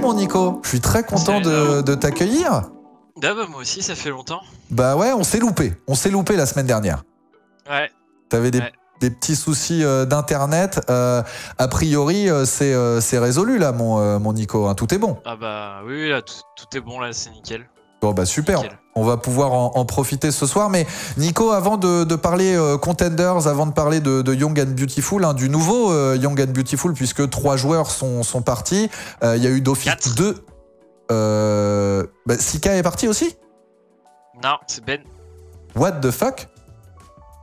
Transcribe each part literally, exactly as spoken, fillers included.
mon Nico. Je suis très content de, de t'accueillir. Bah, bah moi aussi, ça fait longtemps. Bah ouais, on s'est loupé. On s'est loupé la semaine dernière. Ouais. T'avais des... Ouais. Des petits soucis euh, d'internet. Euh, a priori, euh, c'est euh, résolu là, mon, euh, mon Nico. Hein, tout est bon. Ah bah oui, là, tout, tout est bon là, c'est nickel. Bon bah super. Nickel. On va pouvoir en, en profiter ce soir. Mais Nico, avant de, de parler euh, Contenders, avant de parler de, de Young and Beautiful, hein, du nouveau euh, Young and Beautiful, puisque trois joueurs sont, sont partis. Il euh, y a eu d'office deux. Euh, bah, Sika est parti aussi? Non, c'est Ben. What the fuck?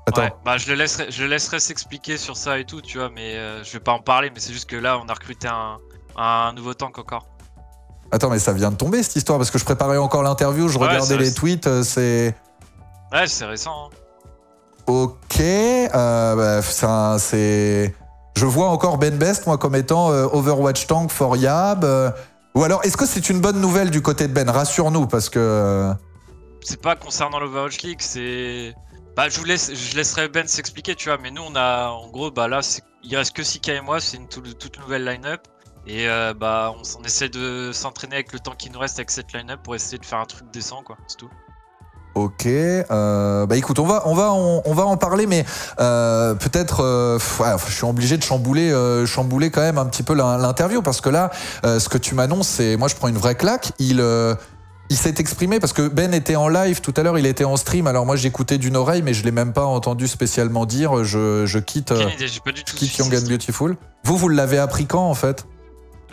Attends. Ouais, bah je le laisserai, je le laisserai s'expliquer sur ça et tout, tu vois, mais euh, je vais pas en parler, mais c'est juste que là, on a recruté un, un nouveau tank encore. Attends, mais ça vient de tomber, cette histoire, parce que je préparais encore l'interview, je ouais, regardais les tweets, c'est... Ouais, c'est récent. Hein. Ok, euh, bah, c'est... Je vois encore Ben Best, moi, comme étant euh, Overwatch tank for Yab. Euh... Ou alors, est-ce que c'est une bonne nouvelle du côté de Ben? Rassure-nous, parce que... C'est pas concernant l'Overwatch League, c'est... Bah, je vous laisse, je laisserai Ben s'expliquer, tu vois, mais nous on a, en gros, bah là, il reste que Sika et moi, c'est une tout, toute nouvelle line-up, et euh, bah, on, on essaie de s'entraîner avec le temps qui nous reste avec cette line-up pour essayer de faire un truc décent, quoi, c'est tout. Ok, euh, bah écoute, on va, on va, on, on va en parler, mais euh, peut-être, euh, ouais, je suis obligé de chambouler, euh, chambouler quand même un petit peu l'interview, parce que là, euh, ce que tu m'annonces, c'est, moi je prends une vraie claque, il... Euh, Il s'est exprimé parce que Ben était en live tout à l'heure, il était en stream. Alors moi j'écoutais d'une oreille, mais je l'ai même pas entendu spécialement dire. Je, je quitte. Quelle idée, j'ai pas du tout je quitte Young and Beautiful. Vous vous l'avez appris quand en fait?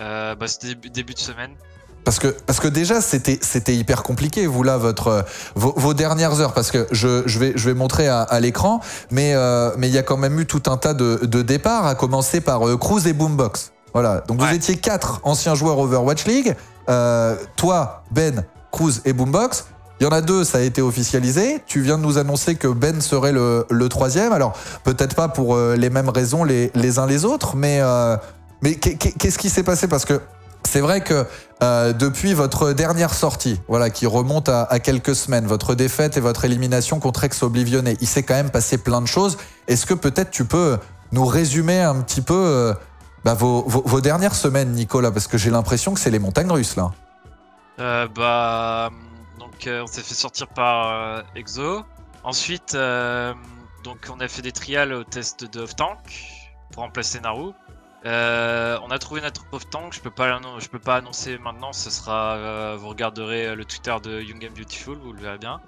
euh, Bah c'était début, début de semaine. Parce que parce que déjà c'était c'était hyper compliqué. Vous là votre vos, vos dernières heures, parce que je, je vais je vais montrer à, à l'écran, mais euh, mais il y a quand même eu tout un tas de, de départs, à commencer par euh, Kruise et Boombox. Voilà. Donc ouais. Vous étiez quatre anciens joueurs Overwatch League. Euh, toi Ben, Kruise et Boombox. Il y en a deux, ça a été officialisé. Tu viens de nous annoncer que Ben serait le, le troisième. Alors, peut-être pas pour euh, les mêmes raisons les, les uns les autres, mais, euh, mais qu'est-ce qui s'est passé? Parce que c'est vrai que euh, depuis votre dernière sortie, voilà, qui remonte à, à quelques semaines, votre défaite et votre élimination contre Exo Oblivionné, il s'est quand même passé plein de choses. Est-ce que peut-être tu peux nous résumer un petit peu euh, bah, vos, vos, vos dernières semaines, Nicolas? Parce que j'ai l'impression que c'est les montagnes russes, là. Euh, bah, donc euh, on s'est fait sortir par euh, Exo. Ensuite, euh, donc on a fait des trials au test de off-tank pour remplacer Naru. Euh, on a trouvé notre off-tank. Je peux pas, je peux pas annoncer maintenant. Ce sera, euh, vous regarderez le Twitter de Young and Beautiful, vous le verrez bien.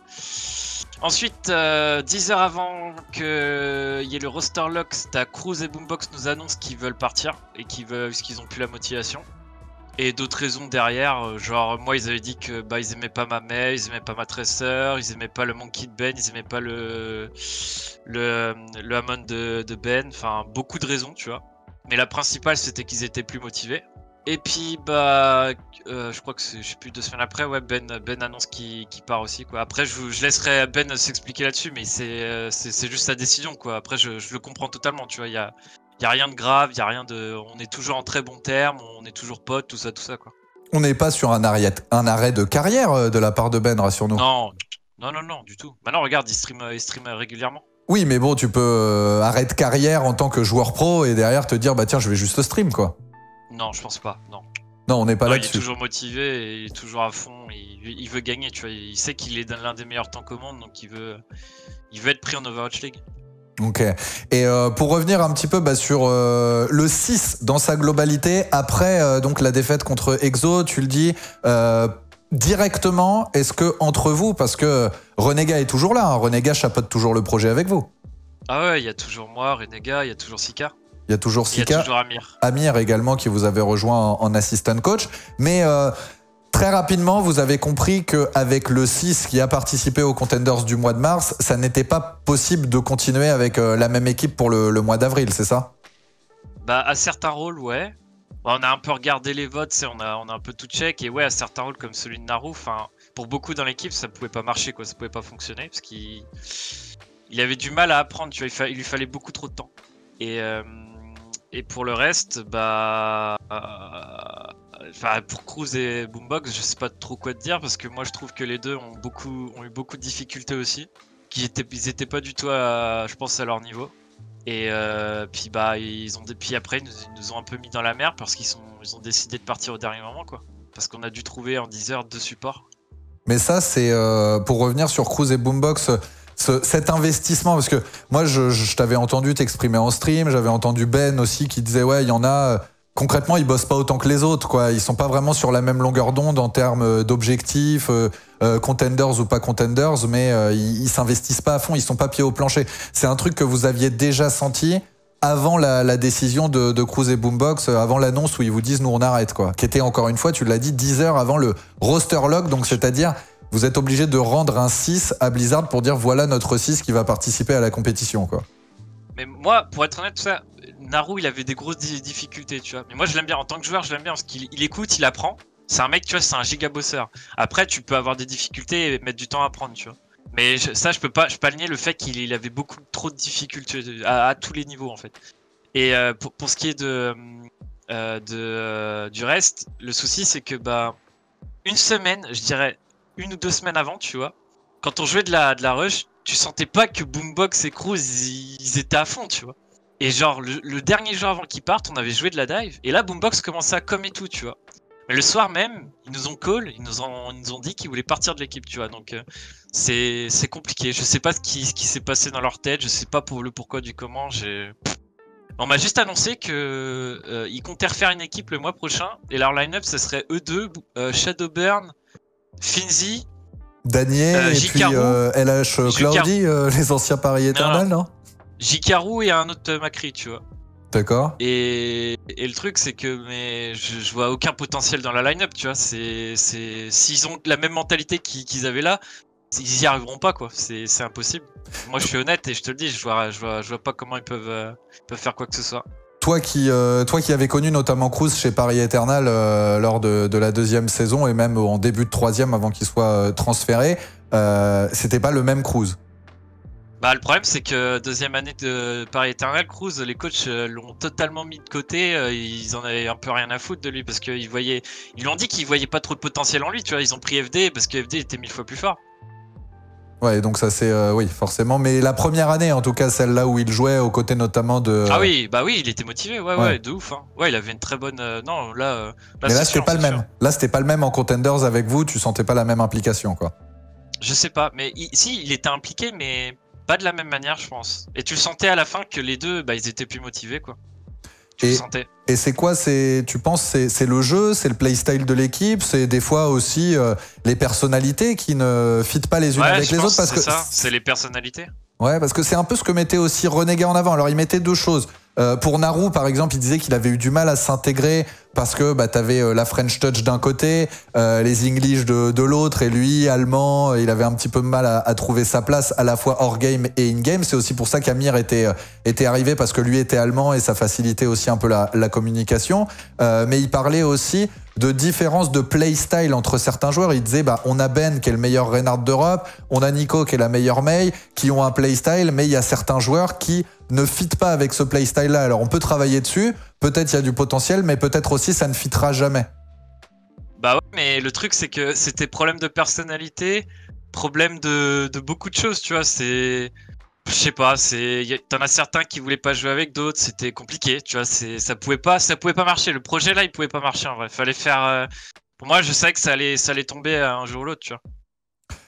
Ensuite, euh, dix heures avant que il y ait le roster lock, c'était Kruise et Boombox nous annoncent qu'ils veulent partir et qu'ils veulent, qu'ils ont plus la motivation. Et d'autres raisons derrière, genre moi ils avaient dit que bah ils aimaient pas ma mère, ils aimaient pas ma Tracer, ils aimaient pas le Monkey de Ben, ils aimaient pas le le, le Hammond de, de Ben, enfin beaucoup de raisons tu vois. Mais la principale c'était qu'ils étaient plus motivés. Et puis bah euh, je crois que c'est je sais plus deux semaines après ouais Ben Ben annonce qu'il qu'il part aussi quoi. Après je, je laisserai Ben s'expliquer là-dessus, mais c'est c'est juste sa décision quoi. Après je, je le comprends totalement tu vois, il y a Il n'y a rien de grave, il y a rien de. On est toujours en très bons termes, on est toujours potes, tout ça, tout ça quoi. On n'est pas sur un arrêt, un arrêt de carrière de la part de Ben, rassure-nous. Non, non, non, non, du tout. Maintenant, regarde, il stream, il stream régulièrement. Oui, mais bon, tu peux euh, arrêter de carrière en tant que joueur pro et derrière te dire bah tiens, je vais juste stream quoi. Non, je pense pas. Non. Non, on n'est pas là-dessus. Il est toujours motivé, et il est toujours à fond, il, il veut gagner, tu vois. Il sait qu'il est l'un des meilleurs temps au monde, donc il veut, il veut être pris en Overwatch League. Ok. Et euh, pour revenir un petit peu bah, sur euh, le six dans sa globalité, après euh, donc la défaite contre Exo, tu le dis euh, directement, est-ce que entre vous, parce que Renégat est toujours là, hein, Renégat chapeaute toujours le projet avec vous? Ah ouais, il y a toujours moi, Renégat, il y a toujours Sika. Il y a toujours Sika. Il y a toujours Amir. Amir également qui vous avait rejoint en, en assistant coach. Mais euh, très rapidement, vous avez compris qu'avec le six qui a participé aux Contenders du mois de mars, ça n'était pas possible de continuer avec la même équipe pour le, le mois d'avril, c'est ça? Bah, à certains rôles, ouais. On a un peu regardé les votes, on a, on a un peu tout check, et ouais, à certains rôles comme celui de Naru, pour beaucoup dans l'équipe, ça pouvait pas marcher, quoi, ça pouvait pas fonctionner, parce qu'il il avait du mal à apprendre, tu vois, il, fa... il lui fallait beaucoup trop de temps. Et, euh... et pour le reste, bah... Euh... Enfin, pour Kruise et Boombox, je sais pas trop quoi te dire parce que moi je trouve que les deux ont, beaucoup, ont eu beaucoup de difficultés aussi. Ils étaient, ils étaient pas du tout, à, je pense, à leur niveau. Et euh, puis bah ils ont, puis après ils nous, ils nous ont un peu mis dans la merde parce qu'ils ils ont décidé de partir au dernier moment quoi. parce qu'on a dû trouver en dix heures deux supports. Mais ça, c'est euh, pour revenir sur Kruise et Boombox, ce, cet investissement, parce que moi, je, je, je t'avais entendu t'exprimer en stream, j'avais entendu Ben aussi qui disait, ouais, il y en a... Concrètement, ils bossent pas autant que les autres, quoi. Ils sont pas vraiment sur la même longueur d'onde en termes d'objectifs, euh, euh, contenders ou pas contenders, mais euh, ils, ils s'investissent pas à fond, ils sont pas pieds au plancher. C'est un truc que vous aviez déjà senti avant la, la décision de, de Kruise et Boombox, avant l'annonce où ils vous disent nous on arrête, quoi. Qui était encore une fois, tu l'as dit, dix heures avant le roster lock, donc c'est-à-dire vous êtes obligé de rendre un six à Blizzard pour dire voilà notre six qui va participer à la compétition, quoi. Mais moi, pour être honnête, tout ça. Naru, il avait des grosses difficultés, tu vois. Mais moi, je l'aime bien en tant que joueur, je l'aime bien parce qu'il il écoute, il apprend. C'est un mec, tu vois, c'est un giga bosseur. Après, tu peux avoir des difficultés et mettre du temps à apprendre, tu vois. Mais je, ça, je peux pas, je peux pas nier le fait qu'il il avait beaucoup trop de difficultés à, à tous les niveaux, en fait. Et euh, pour, pour ce qui est de, euh, de euh, du reste, le souci, c'est que bah une semaine, je dirais une ou deux semaines avant, tu vois, quand on jouait de la de la rush, tu sentais pas que Boombox et Kruise ils, ils étaient à fond, tu vois. Et genre, le, le dernier jour avant qu'ils partent, on avait joué de la dive. Et là, Boombox commençait à com et tout, tu vois. Mais le soir même, ils nous ont call, ils nous ont, ils nous ont dit qu'ils voulaient partir de l'équipe, tu vois. Donc, euh, c'est compliqué. Je sais pas ce qui, ce qui s'est passé dans leur tête. Je sais pas pour le pourquoi du comment. On m'a juste annoncé qu'ils euh, comptaient refaire une équipe le mois prochain. Et leur line-up, ce serait eux deux, euh, Shadowburn, Finzi, Daniel, euh, et Jicaro, puis euh, L H Claudie, euh, les anciens Paris Eternal, non, non, non. Jicaro et un autre Macri, tu vois. D'accord. Et, et le truc, c'est que mais je, je vois aucun potentiel dans la line-up, tu vois. S'ils ont la même mentalité qu'ils qu'ils avaient là, ils y arriveront pas, quoi. C'est impossible. Moi, je suis honnête et je te le dis, je vois, je vois, je vois pas comment ils peuvent, euh, ils peuvent faire quoi que ce soit. Toi qui, euh, toi qui avais connu notamment Kruise chez Paris Eternal euh, lors de, de la deuxième saison et même en début de troisième avant qu'il soit transféré, euh, c'était pas le même Kruise. Bah, le problème, c'est que deuxième année de Paris Eternal, Kruise, les coachs euh, l'ont totalement mis de côté. Euh, ils en avaient un peu rien à foutre de lui parce qu'ils voyaient, ils lui ont dit qu'ils voyaient pas trop de potentiel en lui. Tu vois, ils ont pris F D parce que F D était mille fois plus fort. Ouais, donc ça c'est euh, oui, forcément. Mais la première année, en tout cas, celle-là où il jouait aux côtés notamment de. Ah oui, bah oui, il était motivé. Ouais, ouais, ouais de ouf. Hein. Ouais, il avait une très bonne. Euh, non, là. Euh, là Mais là, c'était pas le même. Là, c'était pas le même en Contenders avec vous. Tu sentais pas la même implication, quoi. Je sais pas, mais il... si, il était impliqué, mais. Pas de la même manière, je pense. Et tu le sentais à la fin que les deux, bah, ils étaient plus motivés, quoi. Tu et, le sentais. Et c'est quoi, tu penses, c'est le jeu, c'est le playstyle de l'équipe, c'est des fois aussi euh, les personnalités qui ne fitent pas les unes ouais, avec les autres parce que c'est ça, c'est les personnalités. Ouais, parce que c'est un peu ce que mettait aussi Renégat en avant. Alors, il mettait deux choses. Euh, pour Naru, par exemple, il disait qu'il avait eu du mal à s'intégrer parce que bah, t'avais euh, la French Touch d'un côté, euh, les English de, de l'autre, et lui, allemand, il avait un petit peu de mal à, à trouver sa place à la fois hors-game et in-game. C'est aussi pour ça qu'Amir était, euh, était arrivé parce que lui était allemand et ça facilitait aussi un peu la, la communication. Euh, mais il parlait aussi de différences de playstyle entre certains joueurs. Il disait, bah, on a Ben qui est le meilleur Reinhardt d'Europe, on a Nico qui est la meilleure Mei, qui ont un playstyle, mais il y a certains joueurs qui ne fit pas avec ce playstyle-là. Alors on peut travailler dessus, peut-être il y a du potentiel, mais peut-être aussi ça ne fitera jamais. Bah ouais, mais le truc c'est que c'était problème de personnalité, problème de, de beaucoup de choses, tu vois, c'est... Je sais pas, t'en as certains qui voulaient pas jouer avec d'autres, c'était compliqué, tu vois, ça pouvait pas, ça pouvait pas marcher, le projet là il pouvait pas marcher en vrai, fallait faire... Euh... Pour moi je savais que ça allait, ça allait tomber un jour ou l'autre, tu vois.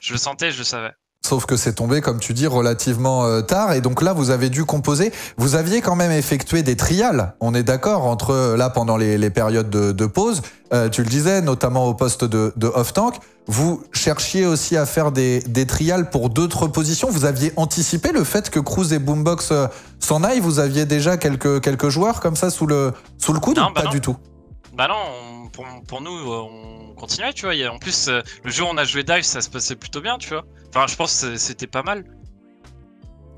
Je le sentais, je le savais. Sauf que c'est tombé, comme tu dis, relativement tard. Et donc là, vous avez dû composer. Vous aviez quand même effectué des trials, on est d'accord, entre là, pendant les, les périodes de, de pause. Euh, tu le disais, notamment au poste de, de off-tank. Vous cherchiez aussi à faire des, des trials pour d'autres positions. Vous aviez anticipé le fait que Kruise et Boombox s'en aillent. Vous aviez déjà quelques, quelques joueurs comme ça sous le, sous le coude non, ou bah pas non. du tout Bah non, on, pour, pour nous, on continuait, tu vois. Et en plus, le jour où on a joué dive, ça se passait plutôt bien, tu vois. Enfin, je pense que c'était pas mal.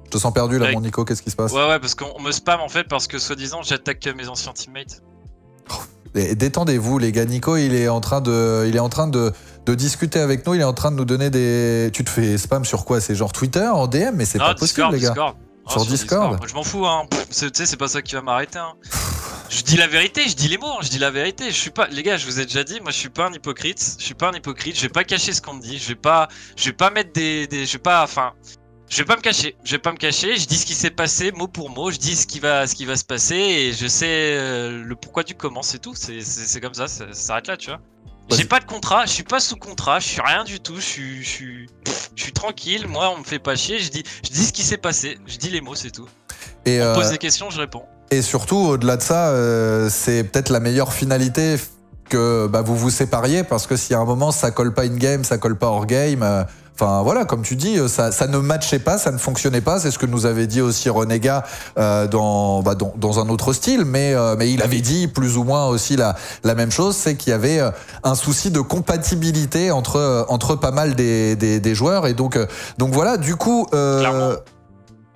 Je te sens perdu là, ouais. Mon Nico, qu'est-ce qui se passe? Ouais, ouais, parce qu'on me spam en fait, parce que soi-disant, j'attaque mes anciens teammates. Détendez-vous, les gars. Nico, il est en train, de, il est en train de, de discuter avec nous, il est en train de nous donner des. Tu te fais spam sur quoi? C'est genre Twitter, en D M, mais c'est pas possible, les gars. Discord. Sur, oh, sur Discord, Discord. Moi, je m'en fous, hein. Tu sais, c'est pas ça qui va m'arrêter, hein. Je dis la vérité, je dis les mots, hein. Je dis la vérité. Je suis pas, les gars, je vous ai déjà dit, moi je suis pas un hypocrite, je suis pas un hypocrite, je vais pas cacher ce qu'on me dit, je vais pas, je vais pas mettre des, des, je vais pas, enfin, je vais pas me cacher, je vais pas me cacher, je dis ce qui s'est passé mot pour mot, je dis ce qui va, ce qui va se passer et je sais euh, le pourquoi du comment, c'est tout, c'est comme ça, ça s'arrête là, tu vois. J'ai pas de contrat, je suis pas sous contrat, je suis rien du tout, je suis, je suis, je suis tranquille, moi on me fait pas chier, je dis, je dis ce qui s'est passé, je dis les mots, c'est tout. Et on euh... pose des questions, je réponds. Et surtout, au-delà de ça, euh, c'est peut-être la meilleure finalité que bah, vous vous sépariez, parce que s'il y a un moment, ça colle pas in-game, ça colle pas hors-game, euh, enfin voilà, comme tu dis, ça, ça ne matchait pas, ça ne fonctionnait pas, c'est ce que nous avait dit aussi Renégat euh, dans, bah, dans, dans un autre style, mais, euh, mais il avait dit plus ou moins aussi la, la même chose, c'est qu'il y avait un souci de compatibilité entre, entre pas mal des, des, des joueurs, et donc, donc voilà, du coup... Euh,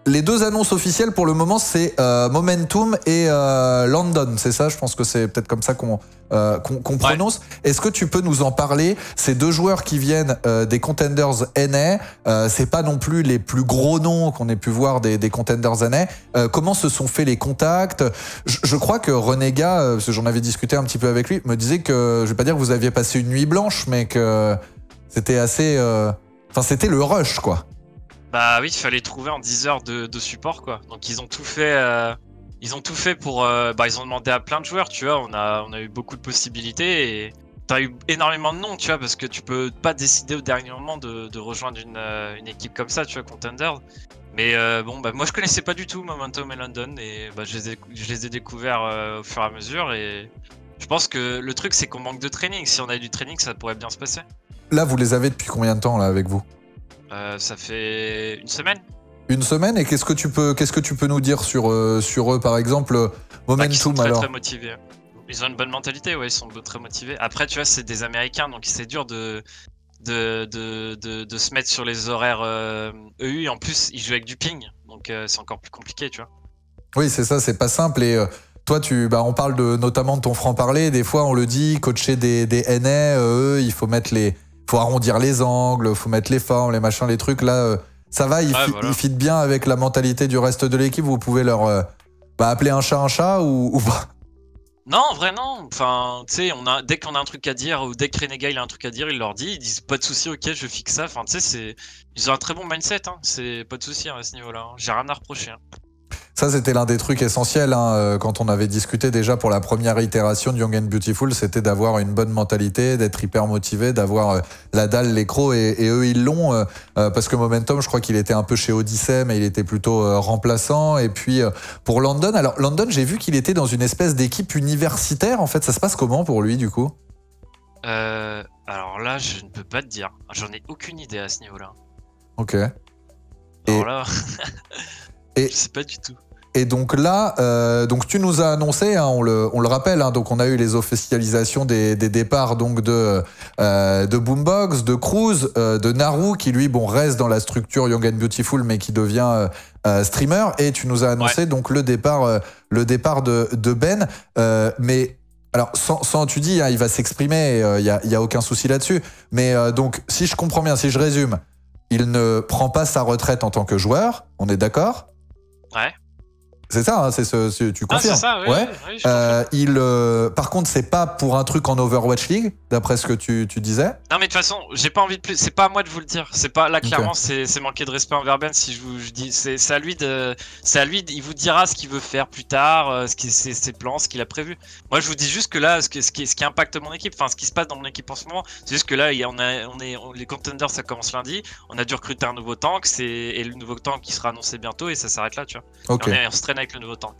les deux annonces officielles pour le moment, c'est euh, Momentum et euh, Landon, c'est ça? Je pense que c'est peut-être comme ça qu'on euh, qu'on, qu'on prononce. Ouais. Est-ce que tu peux nous en parler? Ces deux joueurs qui viennent euh, des Contenders N A, euh, c'est pas non plus les plus gros noms qu'on ait pu voir des, des Contenders N A. Euh, comment se sont faits les contacts? je, je crois que Renégat, euh, parce que j'en avais discuté un petit peu avec lui, me disait que, je vais pas dire que vous aviez passé une nuit blanche, mais que c'était assez... Euh... Enfin, c'était le rush, quoi. Bah oui, il fallait trouver en dix heures de, de support, quoi. Donc ils ont tout fait, euh, ils ont tout fait pour... Euh, bah ils ont demandé à plein de joueurs, tu vois, on a, on a eu beaucoup de possibilités et t'as eu énormément de noms, tu vois, parce que tu peux pas décider au dernier moment de, de rejoindre une, euh, une équipe comme ça, tu vois, Contender. Mais euh, bon, bah moi je connaissais pas du tout Momentum et Landon et bah, je les ai, je les ai découverts euh, au fur et à mesure et je pense que le truc c'est qu'on manque de training. Si on avait du training, ça pourrait bien se passer. Là, vous les avez depuis combien de temps, là, avec vous? Euh, ça fait une semaine. Une semaine et qu'est-ce que tu peux qu'est-ce que tu peux nous dire sur euh, sur eux par exemple Momentum? Bah, ils sont très, alors. Très motivés. Ils ont une bonne mentalité, ouais, ils sont très motivés. Après tu vois c'est des Américains donc c'est dur de de, de de de se mettre sur les horaires euh, E U et en plus ils jouent avec du ping donc euh, c'est encore plus compliqué tu vois. Oui c'est ça, c'est pas simple et euh... Toi, tu, bah, on parle de, notamment de ton franc-parler. Des fois, on le dit, coacher des, des N A, eux, il faut mettre les, faut arrondir les angles, faut mettre les formes, les machins, les trucs. Là, euh, ça va, ils, ouais, fi, voilà. Ils fit bien avec la mentalité du reste de l'équipe. Vous pouvez leur euh, bah, appeler un chat un chat ou, ou pas? Non, en vrai, non. Enfin, tu sais, on a, dès qu'on a un truc à dire ou dès que Renégat il a un truc à dire, il leur dit, ils disent pas de souci, ok, je fixe ça. Enfin, tu sais, ils ont un très bon mindset. Hein. C'est pas de souci hein, à ce niveau-là. Hein. J'ai rien à reprocher. Hein. Ça, c'était l'un des trucs essentiels hein, quand on avait discuté déjà pour la première itération de Young and Beautiful, c'était d'avoir une bonne mentalité, d'être hyper motivé, d'avoir la dalle, les crocs, et, et eux, ils l'ont, euh, parce que Momentum, je crois qu'il était un peu chez Odyssey, mais il était plutôt euh, remplaçant. Et puis, euh, pour Landon, alors Landon, j'ai vu qu'il était dans une espèce d'équipe universitaire, en fait. Ça se passe comment pour lui, du coup? euh, Alors là, je ne peux pas te dire. J'en ai aucune idée à ce niveau-là. Ok. Alors et... là... et... Je sais pas du tout. Et donc là, euh, donc tu nous as annoncé, hein, on, le, on le rappelle, hein, donc on a eu les officialisations des, des départs donc de, euh, de Boombox, de Kruise, euh, de Naru, qui lui bon, reste dans la structure Young and Beautiful, mais qui devient euh, streamer. Et tu nous as annoncé ouais. donc le départ, euh, le départ de, de Ben. Euh, mais alors, sans, sans tu dis, hein, il va s'exprimer, il euh, n'y a, y a aucun souci là-dessus. Mais euh, donc, si je comprends bien, si je résume, il ne prend pas sa retraite en tant que joueur, on est d'accord? Ouais. C'est ça, hein, c'est ce, ce, tu confirmes. Ah, c'est ça, oui, ouais. Oui, euh, il, euh, par contre, c'est pas pour un truc en Overwatch League, d'après ce que tu, tu disais. Non, mais de toute façon, j'ai pas envie de plus. C'est pas à moi de vous le dire. C'est pas là clairement, okay. C'est manquer de respect envers Ben si je vous je dis. C'est à lui de, c'est à lui. De, il vous dira ce qu'il veut faire plus tard, ce qui, ses, ses plans, ce qu'il a prévu. Moi, je vous dis juste que là, ce, que, ce, qui, ce qui impacte mon équipe, enfin, ce qui se passe dans mon équipe en ce moment, c'est juste que là, on a, on est, on, les Contenders, ça commence lundi. On a dû recruter un nouveau tank, c'est et le nouveau tank qui sera annoncé bientôt et ça s'arrête là, tu vois. Ok. Avec le nouveau tank.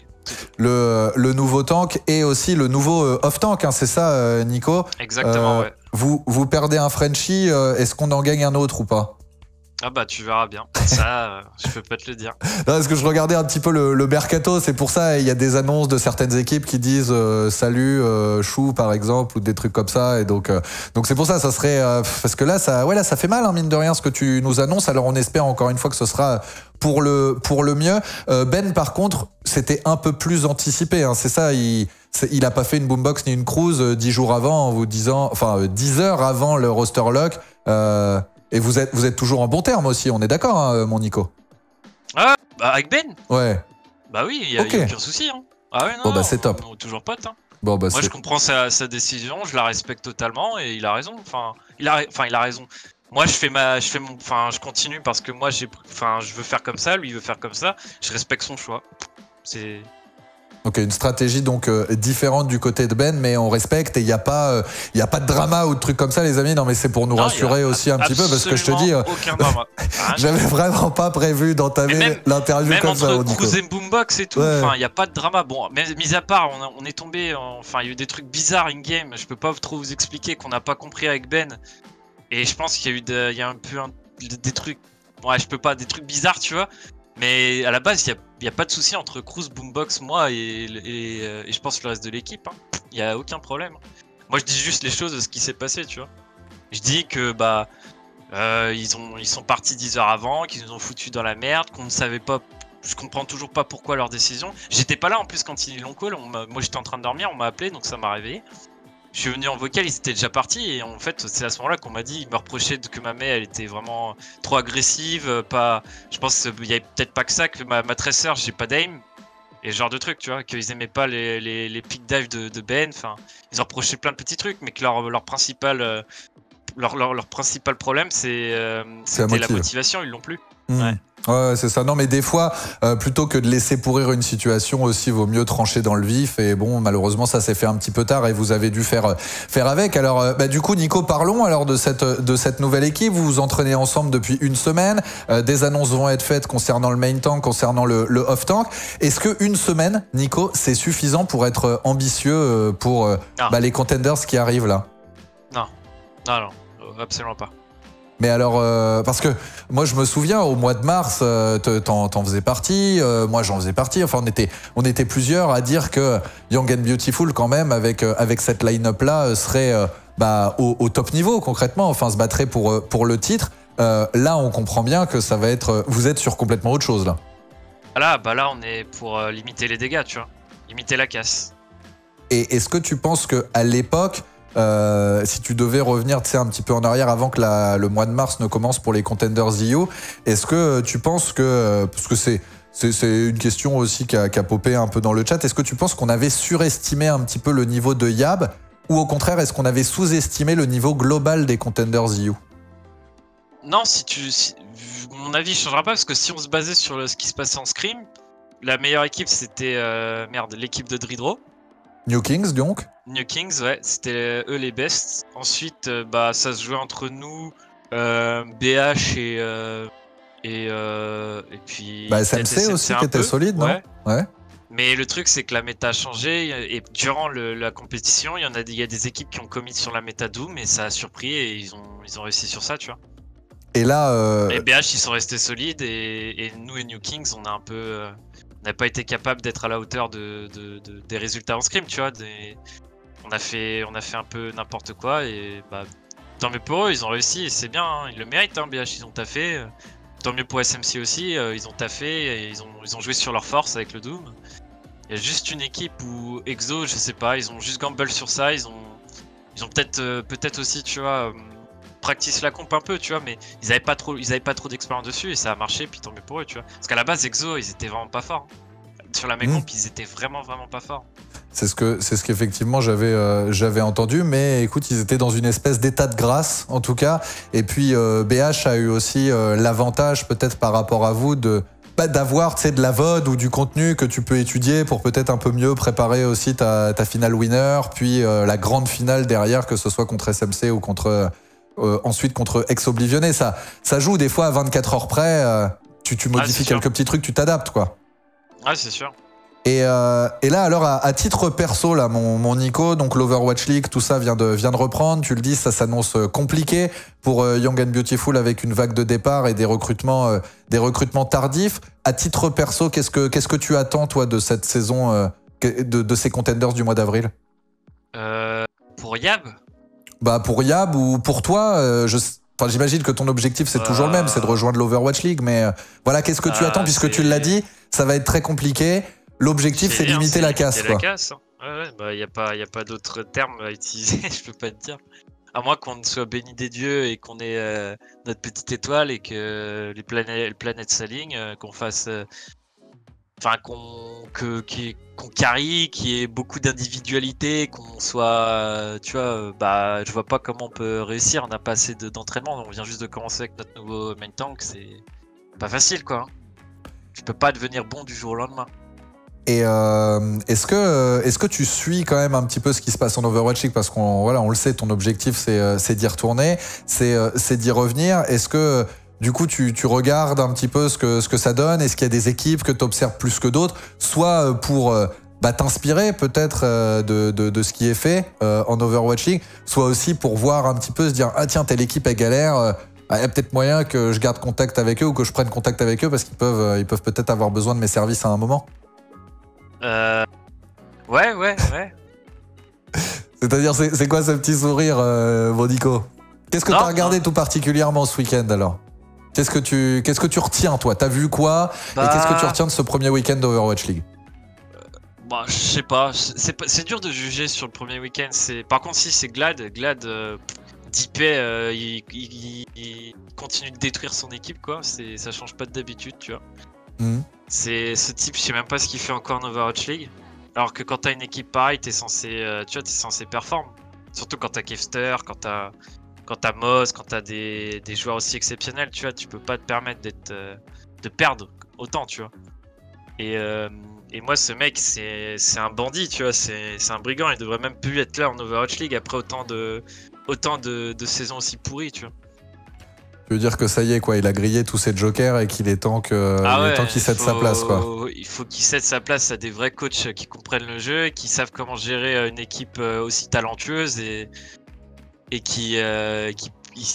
Le, le nouveau tank et aussi le nouveau euh, off-tank, hein, c'est ça, euh, Nico? Exactement, euh, ouais. Vous, vous perdez un Frenchie, euh, est-ce qu'on en gagne un autre ou pas? Ah bah tu verras bien, ça euh, je peux pas te le dire. Non, parce que je regardais un petit peu le, le mercato, c'est pour ça, il y a des annonces de certaines équipes qui disent euh, salut euh, Chou par exemple, ou des trucs comme ça, et donc euh, donc c'est pour ça, ça serait... Euh, parce que là ça, ouais, là, ça fait mal, hein, mine de rien, ce que tu nous annonces, alors on espère encore une fois que ce sera pour le, pour le mieux. Euh, Ben par contre, c'était un peu plus anticipé, hein, c'est ça, il... Il n'a pas fait une Boombox ni une Kruise euh, dix jours avant, en vous disant, enfin euh, dix heures avant le roster lock. Euh, et vous êtes, vous êtes toujours en bon terme aussi, on est d'accord, hein, mon Nico? Ah, bah avec Ben? Ouais. Bah oui, il n'y a, okay. a aucun souci. Hein. Ah ouais, non, bon, bah c'est top. On est toujours potes. Hein. Bon, bah, moi, je comprends sa, sa décision, je la respecte totalement et il a raison. Enfin, il a, enfin, il a raison. Moi, je fais ma, je fais mon, enfin, je continue parce que moi, j'ai, enfin, je veux faire comme ça, lui, il veut faire comme ça. Je respecte son choix. C'est... Ok, une stratégie donc euh, différente du côté de Ben, mais on respecte et il n'y a, euh, a pas de drama ou de trucs comme ça, les amis. Non, mais c'est pour nous non, rassurer aussi un petit peu, parce que je te dis, euh, j'avais vraiment pas prévu d'entamer l'interview comme ça. Même entre Kruise et Boombox et tout, ouais. Il n'y a pas de drama. Bon, mais, mis à part, on, a, on est tombé, enfin, il y a eu des trucs bizarres in-game, je peux pas trop vous expliquer, qu'on n'a pas compris avec Ben. Et je pense qu'il y a eu de, il y a un peu un, des trucs, ouais, je peux pas, des trucs bizarres, tu vois. Mais à la base, il n'y a, a pas de souci entre Kruise, Boombox, moi et, et, et je pense le reste de l'équipe. Il n'y a aucun problème. Moi, je dis juste les choses de ce qui s'est passé, tu vois. Je dis que bah euh, ils, ont, ils sont partis dix heures avant, qu'ils nous ont foutus dans la merde, qu'on ne savait pas, je comprends toujours pas pourquoi leur décision. J'étais pas là en plus quand ils l'ont call, on moi j'étais en train de dormir, on m'a appelé, donc ça m'a réveillé. Je suis venu en vocal, ils étaient déjà partis et en fait c'est à ce moment-là qu'on m'a dit, ils me reprochaient que ma mère elle était vraiment trop agressive, pas, je pense qu'il y avait peut-être pas que ça, que ma, ma Tracer, j'ai pas d'aim, et ce genre de truc, tu vois, qu'ils aimaient pas les, les, les pick dive de, de Ben, enfin, ils en reprochaient plein de petits trucs, mais que leur, leur principal leur, leur, leur principal problème c'est euh, c'était la motivation, ils l'ont plus. Mmh. Ouais. Ouais, c'est ça. Non, mais des fois, euh, plutôt que de laisser pourrir une situation aussi, vaut mieux trancher dans le vif. Et bon, malheureusement, ça s'est fait un petit peu tard et vous avez dû faire euh, faire avec. Alors, euh, bah, du coup, Nico, parlons alors de cette de cette nouvelle équipe. Vous vous entraînez ensemble depuis une semaine. Euh, des annonces vont être faites concernant le main tank, concernant le, le off tank. Est-ce que une semaine, Nico, c'est suffisant pour être ambitieux pour euh, bah, les contenders qui arrivent là? Non, non, non, absolument pas. Mais alors, euh, parce que moi je me souviens au mois de mars, euh, t'en faisais partie, euh, moi j'en faisais partie, enfin on était, on était plusieurs à dire que Young and Beautiful quand même avec, euh, avec cette line-up là euh, serait euh, bah, au, au top niveau concrètement, enfin se battrait pour, euh, pour le titre. Euh, là on comprend bien que ça va être, euh, vous êtes sur complètement autre chose là. Là, bah là on est pour euh, limiter les dégâts, tu vois, limiter la casse. Et est-ce que tu penses qu'à l'époque... Euh, si tu devais revenir un petit peu en arrière avant que la, le mois de mars ne commence pour les Contenders I O, est-ce que tu penses que, parce que c'est une question aussi qui a, qui a popé un peu dans le chat, est-ce que tu penses qu'on avait surestimé un petit peu le niveau de Yab ou au contraire est-ce qu'on avait sous-estimé le niveau global des Contenders I O? Non, si tu, si, mon avis ne changera pas parce que si on se basait sur le, ce qui se passait en Scream, la meilleure équipe c'était euh, merde, l'équipe de Dridro. New Kings donc. New Kings, ouais, c'était eux les best. Ensuite, bah, ça se jouait entre nous, euh, B H et euh, et, euh, et puis. Bah, S M C aussi qui était solide, non? Ouais. Mais le truc, c'est que la méta a changé et durant le, la compétition, il y en a, il y a des équipes qui ont commis sur la méta Doom et ça a surpris et ils ont ils ont réussi sur ça, tu vois. Et là. Euh... Et B H, ils sont restés solides et, et nous et New Kings, on a un peu. Euh, n'a pas été capable d'être à la hauteur de, de, de, des résultats en scrim, tu vois. Des... On, a fait, on a fait un peu n'importe quoi et bah, tant mieux pour eux, ils ont réussi et c'est bien, hein, ils le méritent, hein, B H, ils ont taffé. Tant mieux pour S M C aussi, euh, ils ont taffé et ils ont, ils ont joué sur leur force avec le Doom. Il y a juste une équipe où Exo, je sais pas, ils ont juste gamble sur ça, ils ont, ils ont peut-être euh, peut-être aussi, tu vois, euh, practice la comp un peu, tu vois, mais ils avaient pas trop, ils avaient pas trop d'expérience dessus et ça a marché, puis tant mieux pour eux, tu vois. Parce qu'à la base, Exo, ils étaient vraiment pas forts. Sur la mécomp, mmh. Ils étaient vraiment, vraiment pas forts. C'est ce que, c'est ce qu'effectivement j'avais, euh, j'avais entendu, mais écoute, ils étaient dans une espèce d'état de grâce, en tout cas. Et puis, euh, B H a eu aussi euh, l'avantage, peut-être par rapport à vous, de bah, d'avoir, tu sais, de la V O D ou du contenu que tu peux étudier pour peut-être un peu mieux préparer aussi ta, ta finale winner, puis euh, la grande finale derrière, que ce soit contre S M C ou contre... Euh, Euh, ensuite contre Ex-Oblivionné, ça, ça joue des fois à vingt-quatre heures près, euh, tu, tu modifies ah, quelques sûr. petits trucs, tu t'adaptes quoi. Ah c'est sûr. Et, euh, et là alors à, à titre perso, là, mon, mon Nico, donc l'Overwatch League, tout ça vient de, vient de reprendre, tu le dis, ça s'annonce compliqué pour euh, Young and Beautiful avec une vague de départ et des recrutements, euh, des recrutements tardifs. À titre perso, qu'est-ce que, qu'est-ce que tu attends toi de cette saison, euh, de, de ces contenders du mois d'avril? euh, Pour Yab Bah pour Yab ou pour toi, euh, j'imagine que ton objectif c'est euh... toujours le même, c'est de rejoindre l'Overwatch League, mais euh, voilà, qu'est-ce que tu ah, attends puisque tu l'as dit, ça va être très compliqué, l'objectif c'est limiter la casse. Limiter la casse, hein. Ouais, ouais, bah, y a pas, y a pas d'autre terme à utiliser, je peux pas te dire. À moins qu'on soit béni des dieux et qu'on ait euh, notre petite étoile et que les planètes, les planètes s'alignent, euh, qu'on fasse... Euh, Enfin, qu'on que, qu carry, qu'il y ait beaucoup d'individualité, qu'on soit... Tu vois, bah, je vois pas comment on peut réussir, on n'a pas assez d'entraînement, on vient juste de commencer avec notre nouveau main tank, c'est pas facile, quoi. Tu peux pas devenir bon du jour au lendemain. Et euh, est-ce que, est-ce que tu suis quand même un petit peu ce qui se passe en Overwatch League, parce qu'on voilà, on le sait, ton objectif c'est d'y retourner, c'est d'y revenir. Est-ce que du coup tu, tu regardes un petit peu ce que, ce que ça donne? Est-ce qu'il y a des équipes que tu observes plus que d'autres, soit pour bah, t'inspirer peut-être de, de, de ce qui est fait en Overwatch League, soit aussi pour voir un petit peu, se dire ah tiens, telle équipe elle galère, il y a peut-être moyen que je garde contact avec eux ou que je prenne contact avec eux parce qu'ils peuvent ils peuvent peut-être avoir besoin de mes services à un moment? Euh... Ouais, ouais, ouais. C'est-à-dire, c'est quoi ce petit sourire, euh, Bonico? Qu'est-ce que tu as regardé non. tout particulièrement ce week-end alors? Qu'est-ce que tu qu'est-ce que tu retiens, toi? T'as vu quoi? Bah... Et qu'est-ce que tu retiens de ce premier week-end d'Overwatch League? euh, Bah, je sais pas. C'est dur de juger sur le premier week-end. Par contre, si c'est Glad, Glad, euh, Dipé, euh, il, il, il continue de détruire son équipe, quoi. Ça change pas d'habitude, tu vois. Mmh. C'est ce type, je sais même pas ce qu'il fait encore en Overwatch League. Alors que quand t'as une équipe pareille, t'es censé, euh, tu vois, t'es censé performer. Surtout quand t'as Kevster, quand t'as, quand t'as Moz, quand t'as des, des joueurs aussi exceptionnels, tu vois, tu peux pas te permettre d'être, euh, de perdre autant, tu vois. Et, euh, et moi, ce mec, c'est, c'est un bandit, tu vois, c'est, c'est un brigand. Il devrait même plus être là en Overwatch League après autant de, autant de, de saisons aussi pourries, tu vois. Tu veux dire que ça y est, quoi, il a grillé tous ses jokers et qu'il est temps qu'il ah ouais, qu cède sa place, quoi. Il faut qu'il cède sa place à des vrais coachs qui comprennent le jeu, qui savent comment gérer une équipe aussi talentueuse et, et qui... Euh, qui il,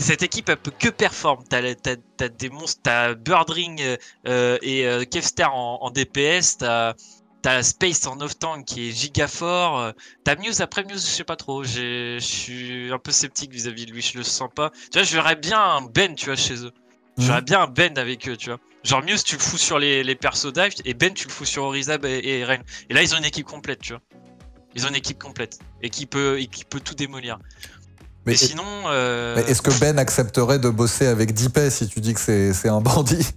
cette équipe, elle peut que performer. T'as des monstres, t'as Birdring euh, et euh, Kevster en, en D P S, t'as... T'as Space en off-tank qui est giga fort. T'as Muse après Muse, je sais pas trop. Je suis un peu sceptique vis-à-vis -vis de lui, je le sens pas. Tu vois, j'aurais bien un Ben, tu vois, chez eux. J'aurais mmh. bien un Ben avec eux, tu vois. Genre Muse, tu le fous sur les, les persos dive, et Ben, tu le fous sur Orizab et, et Ren. Et là, ils ont une équipe complète, tu vois. Ils ont une équipe complète. Et qui peut, et qui peut tout démolir. Mais et sinon... Euh... Est-ce que Ben accepterait de bosser avec Dipé si tu dis que c'est un bandit?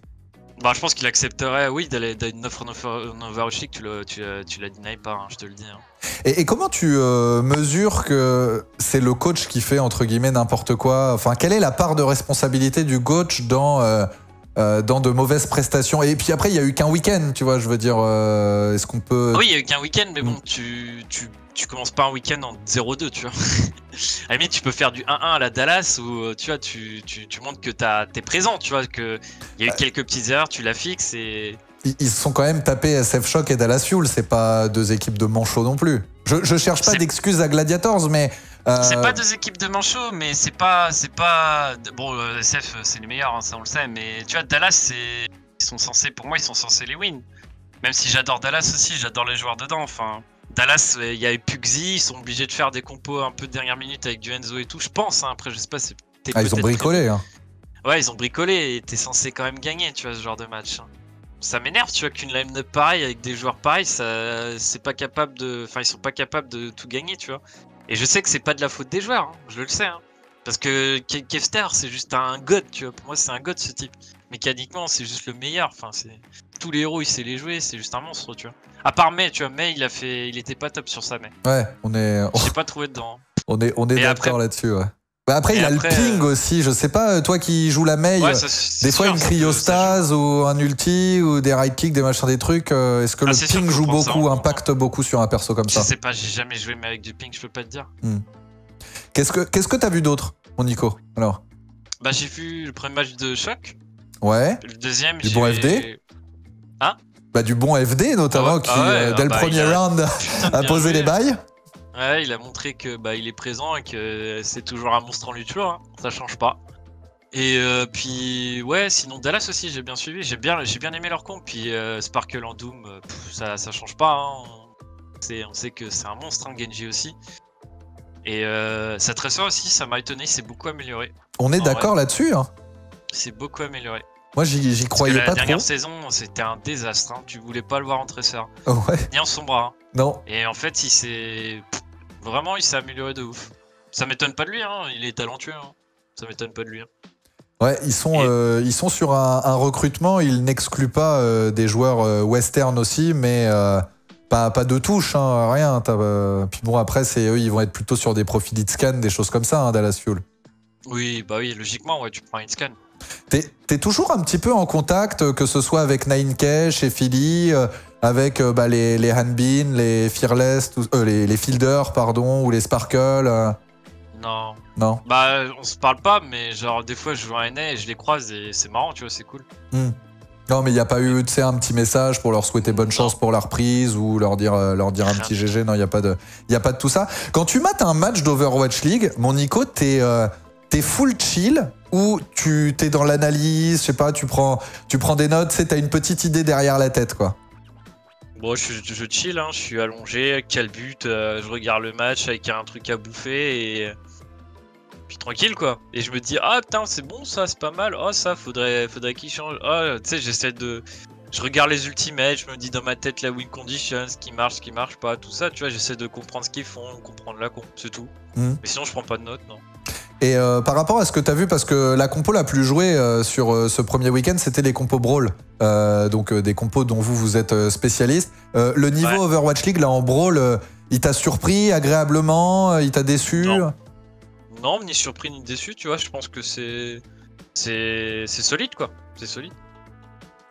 Bah, je pense qu'il accepterait, oui, d'aller d'une offre en Overwatch League, tu, le, tu, tu la denies pas, hein, je te le dis. Hein. Et, et comment tu euh, mesures que c'est le coach qui fait, entre guillemets, n'importe quoi? Enfin, quelle est la part de responsabilité du coach dans, euh, euh, dans de mauvaises prestations? Et puis après, il n'y a eu qu'un week-end, tu vois, je veux dire, euh, est-ce qu'on peut... Oui, il n'y a eu qu'un week-end, mais bon, mmh. tu, tu, tu commences pas un week-end en zéro deux, tu vois. À la limite, tu peux faire du un un à la Dallas où tu vois, tu, tu, tu montres que t'es présent, tu vois, qu'il y a eu euh, quelques petites erreurs, tu la fixes et... Ils se sont quand même tapés S F Shock et Dallas Fuel, c'est pas deux équipes de manchots non plus. Je, je cherche pas d'excuses à Gladiators, mais... Euh... C'est pas deux équipes de manchots, mais c'est pas... pas... Bon, S F, c'est les meilleurs, hein, ça on le sait, mais tu vois, Dallas, ils sont censés, pour moi, ils sont censés les win. Même si j'adore Dallas aussi, j'adore les joueurs dedans, enfin... Dallas, il y a eu Puxi, ils sont obligés de faire des compos un peu de dernière minute avec du Enzo et tout, je pense, hein. Après je sais pas, c'est peut-être... Ah, ils ont bricolé, hein. Ouais, ils ont bricolé, et t'es censé quand même gagner, tu vois, ce genre de match. Ça m'énerve, tu vois, qu'une line-up pareille, avec des joueurs pareils, ça... c'est pas capable de... Enfin, ils sont pas capables de tout gagner, tu vois. Et je sais que c'est pas de la faute des joueurs, hein. Je le sais, hein. Parce que Kevster, c'est juste un god, tu vois, pour moi c'est un god ce type. Mécaniquement, c'est juste le meilleur, enfin c'est... Tous les héros, il sait les jouer, c'est juste un monstre, tu vois. À part May, tu vois, May, il a fait, il était pas top sur sa May. Ouais, on est... On... Je l'ai pas trouvé dedans. On est, on est d'accord là-dessus, ouais. Bah après, et il après, a le ping euh... aussi, je sais pas, toi qui joues la May, ouais, ça, des fois sûr, une cryostase ou un ulti ou des right kicks, des machins, des trucs, euh, est-ce que ah, le est ping que joue beaucoup, ça, impacte comprend. beaucoup sur un perso comme je ça? Je sais pas, j'ai jamais joué mais avec du ping, je peux pas te dire. Hmm. Qu'est-ce que qu'est-ce que t'as vu d'autre, mon Nico, alors? Bah j'ai vu le premier match de Choc. Ouais. Le deuxième, du bon F D. Hein, bah du bon F D notamment, ah ouais, qui ah ouais, euh, dès ah bah, le premier a, round a posé joué. les bails. Ouais, il a montré que bah il est présent et que c'est toujours un monstre en lutte, hein, ça change pas. Et euh, puis ouais, sinon Dallas aussi j'ai bien suivi, j'ai bien j'ai bien aimé leur comp. Puis euh, Sparkle en Doom, pff, ça ça change pas. Hein. On sait que c'est un monstre, hein, Genji aussi. Et euh, ça Tracer aussi, ça m'a étonné, c'est beaucoup amélioré. On est d'accord là-dessus. Hein. C'est beaucoup amélioré. Moi j'y croyais pas trop. La dernière saison c'était un désastre, hein. Tu voulais pas le voir en Tracer, oh ouais. Ni en son bras, hein. Non. Et en fait il s'est... Vraiment il s'est amélioré de ouf. Ça m'étonne pas de lui, hein. Il est talentueux, hein. Ça m'étonne pas de lui, hein. Ouais, ils sont, et... euh, ils sont sur un, un recrutement, ils n'excluent pas euh, des joueurs euh, western aussi, mais euh, pas, pas de touche, hein, rien. Euh... Puis bon après c'est eux, ils vont être plutôt sur des profils hitscan, des choses comme ça, hein, Dallas Fuel. Oui, bah oui, logiquement, ouais, tu prends un hitscan. T'es toujours un petit peu en contact, que ce soit avec Nine Cash et Philly, avec euh, bah, les, les Hanbin, les Fearless, tout, euh, les, les Fielders, pardon, ou les Sparkle. Euh... Non. Non. Bah, on se parle pas, mais genre, des fois, je joue un N A et je les croise et c'est marrant, tu vois, c'est cool. Mm. Non, mais il n'y a pas eu, tu sais, un petit message pour leur souhaiter bonne chance pour la reprise ou leur dire, leur dire un petit G G. Non, il n'y a, a pas de tout ça. Quand tu mates un match d'Overwatch League, mon Nico, t'es euh, full chill ou tu t'es dans l'analyse, je sais pas, tu prends, tu prends des notes, tu sais, t'as une petite idée derrière la tête, quoi. Bon, je, je, je chill, hein, je suis allongé, calbute, euh, je regarde le match avec un truc à bouffer et... Puis tranquille quoi, et je me dis ah putain c'est bon ça, c'est pas mal, oh ça faudrait faudrait qu'il change, oh tu sais j'essaie de, je regarde les ultimates, je me dis dans ma tête la win condition, ce qui marche, ce qui marche pas, tout ça tu vois, j'essaie de comprendre ce qu'ils font, comprendre la comp, c'est tout, mmh. Mais sinon je prends pas de notes non. Et euh, par rapport à ce que t'as vu, parce que la compo la plus jouée euh, sur euh, ce premier week-end, c'était les compos Brawl. Euh, donc euh, des compos dont vous, vous êtes euh, spécialiste. Euh, le niveau ouais. Overwatch League, là, en Brawl, euh, il t'a surpris agréablement, euh, il t'a déçu? Non, non, ni surpris ni déçu, tu vois, je pense que c'est... C'est solide, quoi. C'est solide.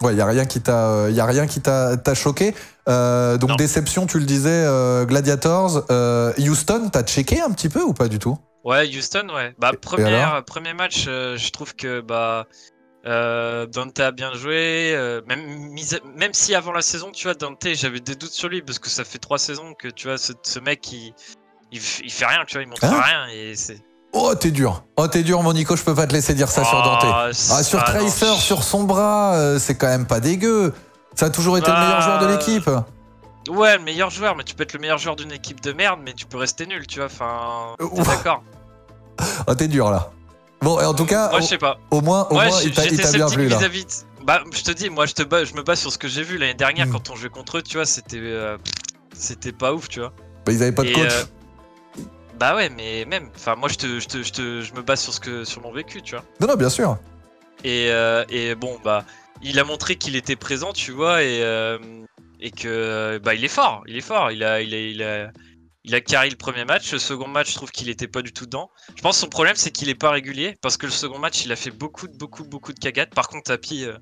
Ouais, il n'y a rien qui t'a euh, choqué. Euh, donc non. Déception, tu le disais, euh, Gladiators. Euh, Houston, t'as checké un petit peu ou pas du tout? Ouais, Houston, ouais. Bah, première, premier match, euh, je trouve que bah, euh, Dante a bien joué. Euh, même, même si avant la saison, tu vois, Dante, j'avais des doutes sur lui parce que ça fait trois saisons que tu vois, ce, ce mec, il, il, il fait rien, tu vois, il montre hein rien. Et c'est... Oh, t'es dur. Oh, t'es dur, mon Nico, je peux pas te laisser dire ça oh, sur Dante. Ah, sur Tracer, non. Sur son bras, euh, c'est quand même pas dégueu. Ça a toujours été bah... le meilleur joueur de l'équipe. Ouais, le meilleur joueur, mais tu peux être le meilleur joueur d'une équipe de merde, mais tu peux rester nul, tu vois, enfin... D'accord. Ah, t'es dur, là. Bon, en tout cas, moi, je sais pas. Au moins, au ouais, moins il t'a bien plu, là. Vis-à-vis. Bah, je te dis, moi, je, te bas, je me base sur ce que j'ai vu l'année dernière, mm. Quand on jouait contre eux, tu vois, c'était... Euh, c'était pas ouf, tu vois. Bah, ils avaient pas de Et, coach. Euh, bah ouais, mais même, enfin, moi, je, te, je, te, je, te, je me base sur, ce que, sur mon vécu, tu vois. Non, non, bien sûr. Et, euh, et bon, bah, il a montré qu'il était présent, tu vois, et... Euh, Et que bah il est fort, il est fort, il a il a, il a, il a carré le premier match, le second match je trouve qu'il était pas du tout dedans. Je pense que son problème c'est qu'il est pas régulier, parce que le second match il a fait beaucoup beaucoup beaucoup de cagades. Par contre Tapi, euh,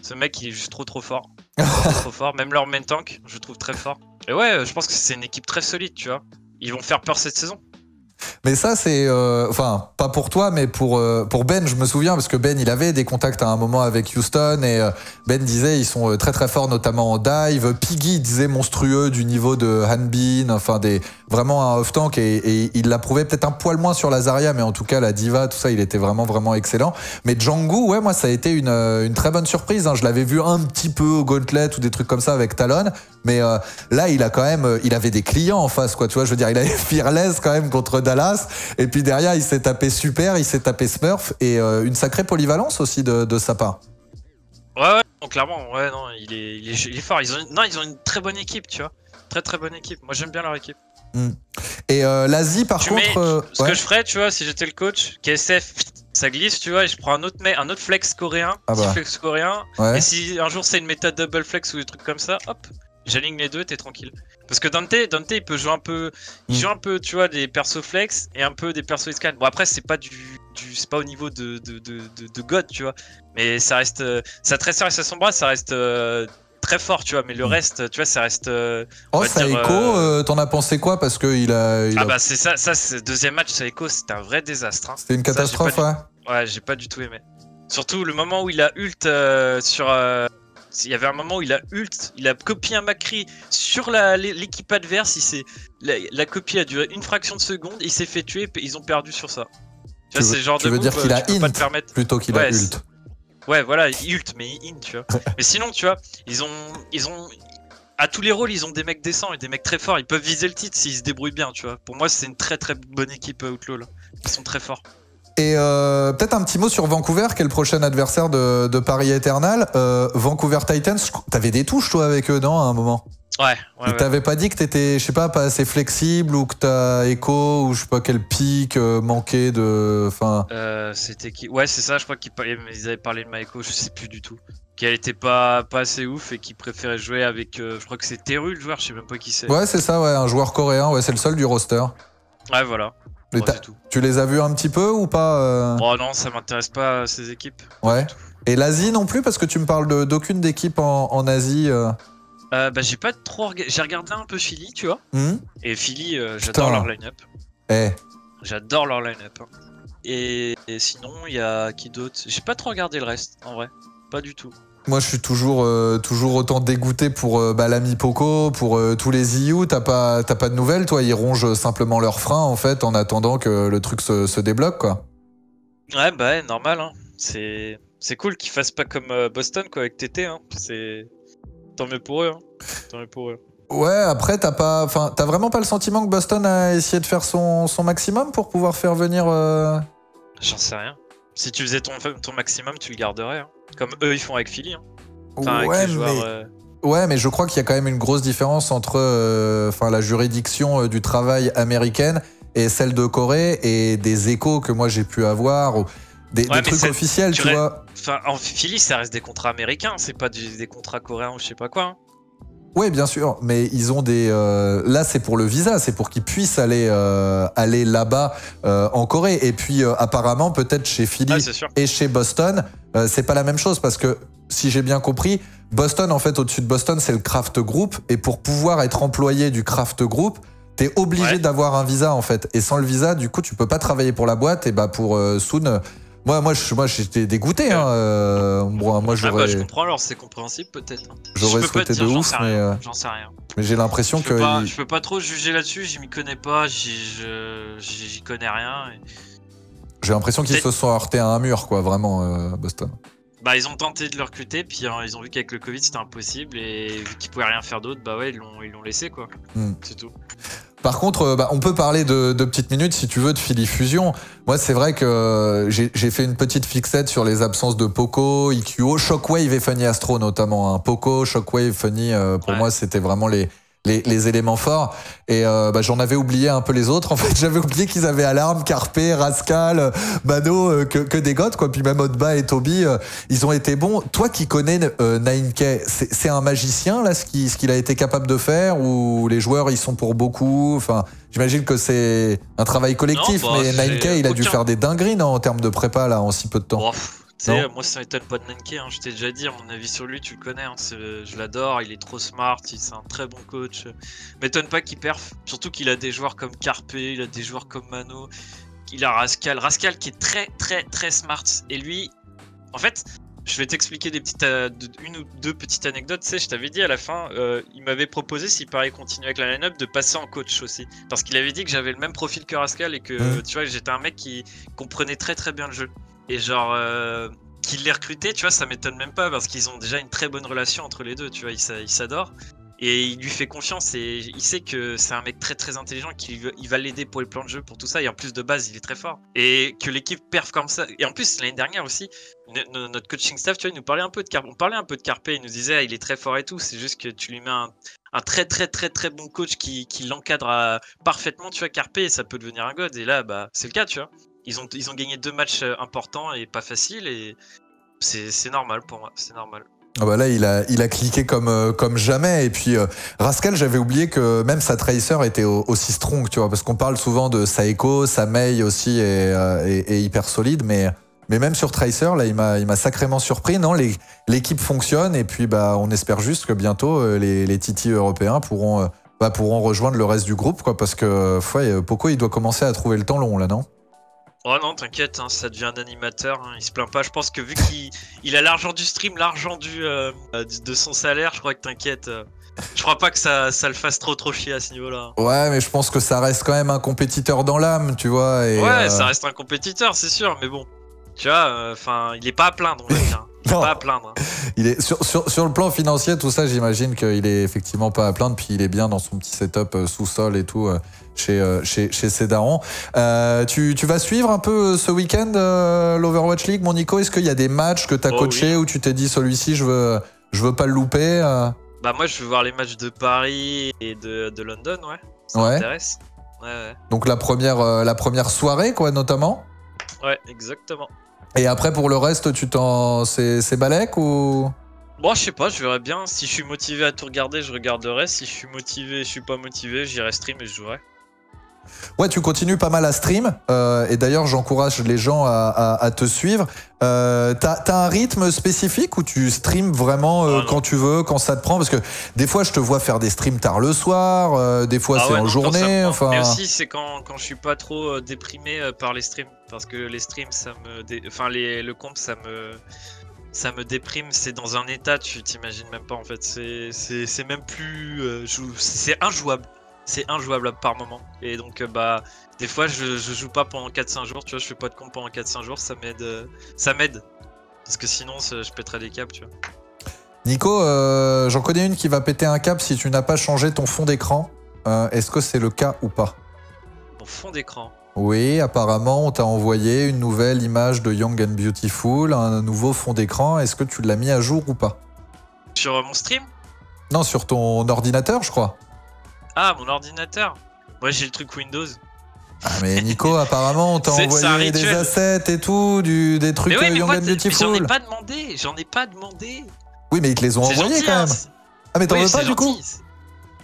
ce mec il est juste trop trop fort. trop, trop fort, même leur main tank, je le trouve très fort. Et ouais, je pense que c'est une équipe très solide, tu vois. Ils vont faire peur cette saison. Mais ça c'est, euh, enfin pas pour toi mais pour, euh, pour Ben, je me souviens parce que Ben il avait des contacts à un moment avec Houston et euh, Ben disait ils sont très très forts notamment en dive, Piggy disait monstrueux du niveau de Hanbin, enfin des, vraiment un off-tank et, et il l'a prouvé peut-être un poil moins sur Lazaria mais en tout cas la diva tout ça il était vraiment vraiment excellent. Mais Django ouais moi ça a été une, une très bonne surprise hein. Je l'avais vu un petit peu au Gauntlet ou des trucs comme ça avec Talon mais euh, là il a quand même, il avait des clients en face quoi tu vois je veux dire il avait Fearless quand même contre Dallas, et puis derrière il s'est tapé Super, il s'est tapé Smurf, et euh, une sacrée polyvalence aussi de, de sa part. Ouais, ouais, non, clairement, ouais, non, il est, il est, il est fort, ils ont, non, ils ont une très bonne équipe, tu vois, très très bonne équipe, moi j'aime bien leur équipe. Mmh. Et euh, l'Asie par tu contre... Mets, euh, ce ouais. que je ferais, tu vois, si j'étais le coach, K S F, ça glisse, tu vois, et je prends un autre, un autre flex coréen, ah bah. petit flex coréen, ouais. Et si un jour c'est une méta double flex ou des trucs comme ça, hop, j'aligne les deux, t'es tranquille. Parce que Dante, Dante, il peut jouer un peu, il joue un peu, tu vois, des persos flex et un peu des persos escan. Bon après c'est pas du, du c'est pas au niveau de de, de de God, tu vois. Mais ça reste, ça Tracer et son bras, ça reste euh, très fort, tu vois. Mais le reste, tu vois, ça reste. Euh, oh ça écho, euh... euh, t'en as pensé quoi parce que il a. Il ah a... bah c'est ça, ça c'est deuxième match, ça écho, c'était un vrai désastre. Hein. C'était une catastrophe, ça, ouais. Du... Ouais, j'ai pas du tout aimé. Surtout le moment où il a ult euh, sur. Euh... Il y avait un moment où il a ult, il a copié un Macri sur l'équipe adverse, il s'est, la, la copie a duré une fraction de seconde, il s'est fait tuer, ils ont perdu sur ça. Tu, tu vois, veux, ce genre tu de veux move, dire qu'il a int permettre... plutôt qu'il ouais, a ult. Ouais voilà, ult mais int tu vois. Mais sinon tu vois, ils ont, ils ont, à tous les rôles ils ont des mecs décents et des mecs très forts, ils peuvent viser le titre s'ils se débrouillent bien tu vois. Pour moi c'est une très très bonne équipe Outlaw là, ils sont très forts. Et euh, peut-être un petit mot sur Vancouver, qui est le prochain adversaire de, de Paris Eternal. Euh, Vancouver Titans, t'avais des touches toi avec eux, non, à un moment? Ouais, ouais. Ils ouais. t'avaient pas dit que t'étais, je sais pas, pas assez flexible ou que t'as écho ou je sais pas quel pic euh, manquait de. Enfin. Euh, c'était qui? Ouais, c'est ça, je crois qu'ils ils avaient parlé de ma écho, je sais plus du tout. Qu'elle était pas, pas assez ouf et qu'ils préféraient jouer avec. Euh, je crois que c'est Teru le joueur, je sais même pas qui c'est. Ouais, c'est ça, ouais, un joueur coréen, ouais, c'est le seul du roster. Ouais, voilà. Les oh, tout. Tu les as vus un petit peu ou pas euh... Oh non, ça m'intéresse pas ces équipes. Ouais. Et l'Asie non plus parce que tu me parles d'aucune d'équipe en, en Asie. Euh... euh, Bah j'ai pas trop... Rega... J'ai regardé un peu Philly, tu vois. Mmh. Et Philly, euh, j'adore leur line-up. Eh. J'adore leur line-up. Hein. Et... Et sinon, il y a qui d'autre? J'ai pas trop regardé le reste, en vrai. Pas du tout. Moi, je suis toujours, euh, toujours autant dégoûté pour euh, bah, l'ami Poco, pour euh, tous les I U. T'as pas, t'as pas de nouvelles, toi? Ils rongent simplement leurs freins, en fait, en attendant que le truc se, se débloque, quoi. Ouais, bah, ouais, normal. Hein. C'est... C'est cool qu'ils fassent pas comme Boston, quoi, avec T T. Hein. C'est... Tant mieux pour eux. Hein. Tant mieux pour eux. Ouais, après, t'as pas... Enfin, t'as vraiment pas le sentiment que Boston a essayé de faire son, son maximum pour pouvoir faire venir... Euh... J'en sais rien. Si tu faisais ton, ton maximum, tu le garderais. Hein. Comme eux, ils font avec Philly. Hein. Enfin, ouais, avec les joueurs, mais... Euh... ouais, mais je crois qu'il y a quand même une grosse différence entre euh, la juridiction euh, du travail américaine et celle de Corée, et des échos que moi j'ai pu avoir, ou des, ouais, des trucs officiels, tu, tu ré... vois. Enfin, en Philly, ça reste des contrats américains, c'est pas des, des contrats coréens ou je sais pas quoi. Hein. Oui, bien sûr, mais ils ont des... Euh, là, c'est pour le visa, c'est pour qu'ils puissent aller, euh, aller là-bas euh, en Corée. Et puis, euh, apparemment, peut-être chez Philly ah, et chez Boston, euh, c'est pas la même chose parce que, si j'ai bien compris, Boston, en fait, au-dessus de Boston, c'est le Craft Group. Et pour pouvoir être employé du Craft Group, t'es obligé ouais. d'avoir un visa, en fait. Et sans le visa, du coup, tu peux pas travailler pour la boîte. Et bah, pour euh, Soon... Moi, moi, je, moi, j'étais dégoûté. Hein. Euh, bon, moi, ah bah, je comprends. Alors, c'est compréhensible, peut-être. J'aurais souhaité de ouf, mais euh... j'en sais rien. Mais j'ai l'impression que pas, il... je peux pas trop juger là-dessus. Je m'y connais pas. J'y connais rien. Et... J'ai l'impression qu'ils se sont heurtés à un mur, quoi. Vraiment, euh, Boston. Bah, ils ont tenté de le recruter, puis hein, ils ont vu qu'avec le Covid, c'était impossible et vu qu'ils pouvaient rien faire d'autre, bah ouais, ils l'ont laissé, quoi. Mm. C'est tout. Par contre, bah, on peut parler de, de petites minutes, si tu veux, de Philly Fusion. Moi, c'est vrai que j'ai fait une petite fixette sur les absences de Poco, I Q O, Shockwave et Funny Astro, notamment. Hein. Poco, Shockwave, Funny, euh, pour ouais. moi, c'était vraiment les, les, les éléments forts. Et euh, bah, j'en avais oublié un peu les autres. En fait, j'avais oublié qu'ils avaient Alarme, Carpe, Rascal, Mano, euh, que, que des gottes, quoi. Puis même Odba et Toby, euh, ils ont été bons. Toi qui connais euh, nine K, c'est un magicien, là, ce qu'il ce qu'il a été capable de faire, ou les joueurs, ils sont pour beaucoup? Enfin, j'imagine que c'est un travail collectif, non, bah, mais nine K, il a aucun... dû faire des dingueries, non, en termes de prépa, là, en si peu de temps. Ouf. Non. Moi, ça m'étonne pas de Nanke, hein. Je t'ai déjà dit, mon avis sur lui, tu le connais, hein. Je l'adore, il est trop smart, c'est un très bon coach. M'étonne pas qu'il perf, surtout qu'il a des joueurs comme Carpe, il a des joueurs comme Mano, il a Rascal. Rascal qui est très très très smart, et lui, en fait, je vais t'expliquer des petites, une ou deux petites anecdotes, tu sais, je t'avais dit à la fin, euh, il m'avait proposé, s'il paraît continuer avec la line-up, de passer en coach aussi, parce qu'il avait dit que j'avais le même profil que Rascal, et que, tu vois, j'étais un mec qui comprenait très très bien le jeu. Et genre, euh, qu'ils l'aient recruté, tu vois, ça m'étonne même pas, parce qu'ils ont déjà une très bonne relation entre les deux, tu vois, ils s'adorent. Et il lui fait confiance, et il sait que c'est un mec très très intelligent, qu'il il va l'aider pour les plans de jeu, pour tout ça, et en plus de base, il est très fort. Et que l'équipe perf comme ça, et en plus, l'année dernière aussi, notre coaching staff, tu vois, il nous parlait un peu de Carpe, on parlait un peu de Carpe, il nous disait, ah, il est très fort et tout, c'est juste que tu lui mets un... un très très très très bon coach qui, qui l'encadre parfaitement, tu vois, Carpe, et ça peut devenir un god, et là, bah, c'est le cas, tu vois. Ils ont, ils ont gagné deux matchs importants et pas faciles, et c'est normal pour moi, c'est normal. Ah bah là, il a, il a cliqué comme, comme jamais. Et puis, euh, Rascal, j'avais oublié que même sa Tracer était au, aussi strong, tu vois, parce qu'on parle souvent de sa Echo, sa Mei aussi est, euh, est, est hyper solide, mais, mais même sur Tracer, là, il m'a sacrément surpris. Non, l'équipe fonctionne, et puis bah, on espère juste que bientôt, les, les titis européens pourront, bah, pourront rejoindre le reste du groupe, quoi, parce que ouais, Poco, il doit commencer à trouver le temps long, là, non ? Oh non, t'inquiète, hein, ça devient un animateur, hein, il se plaint pas. Je pense que vu qu'il il a l'argent du stream, l'argent du, euh, du de son salaire, je crois que t'inquiète. Euh, je crois pas que ça, ça le fasse trop trop chier à ce niveau-là. Ouais, mais je pense que ça reste quand même un compétiteur dans l'âme, tu vois. Et, ouais, euh... ça reste un compétiteur, c'est sûr, mais bon. Tu vois, enfin, euh, il est pas à plaindre, on va dire. Il est pas à plaindre. Hein. Il est, sur, sur, sur le plan financier, tout ça, j'imagine qu'il est effectivement pas à plaindre, puis il est bien dans son petit setup euh, sous-sol et tout. Euh. Chez, chez, chez Cédaron. Euh, tu, tu vas suivre un peu ce week-end euh, l'Overwatch League, mon Nico? Est-ce qu'il y a des matchs que tu as oh, coachés oui. où tu t'es dit celui-ci, je veux, je veux pas le louper euh... Bah, moi, je veux voir les matchs de Paris et de, de London, ouais. Ça ouais. m'intéresse. Ouais, ouais. Donc, la première, euh, la première soirée, quoi, notamment? Ouais, exactement. Et après, pour le reste, tu t'en. C'est Balek ou. Bon, je sais pas, je verrai bien. Si je suis motivé à tout regarder, je regarderai. Si je suis motivé, je suis pas motivé, j'irai stream et je jouerai. Ouais, tu continues pas mal à stream. Euh, et d'ailleurs, j'encourage les gens à, à, à te suivre. Euh, t'as, t'as un rythme spécifique où tu streams vraiment euh, ah, quand tu veux, quand ça te prend? Parce que des fois, je te vois faire des streams tard le soir, euh, des fois ah, c'est ouais, en non, journée. Enfin... Mais aussi, c'est quand, quand je suis pas trop euh, déprimé euh, par les streams. Parce que les streams, ça me. Dé... Enfin, les, le comp, ça me. Ça me déprime, c'est dans un état, tu t'imagines même pas en fait, c'est même plus... Euh, c'est injouable, c'est injouable par moment. Et donc euh, bah, des fois je, je joue pas pendant quatre cinq jours, tu vois, je fais pas de compte pendant quatre cinq jours, ça m'aide, euh, ça m'aide. Parce que sinon je pèterais des câbles, tu vois. Nico, euh, j'en connais une qui va péter un câble si tu n'as pas changé ton fond d'écran. Est-ce euh, que c'est le cas ou pas? Mon fond d'écran? Oui, apparemment, on t'a envoyé une nouvelle image de Young and Beautiful, un nouveau fond d'écran. Est-ce que tu l'as mis à jour ou pas? Sur mon stream? Non, sur ton ordinateur, je crois. Ah, mon ordinateur? Ouais, j'ai le truc Windows. Ah, mais Nico, apparemment, on t'a envoyé des assets et tout, du, des trucs mais oui, mais Young moi, and Beautiful. Mais j'en ai pas demandé, j'en ai pas demandé. Oui, mais ils te les ont envoyés gentil, quand même. Hein, ah, mais t'en oui, veux pas gentil, du coup?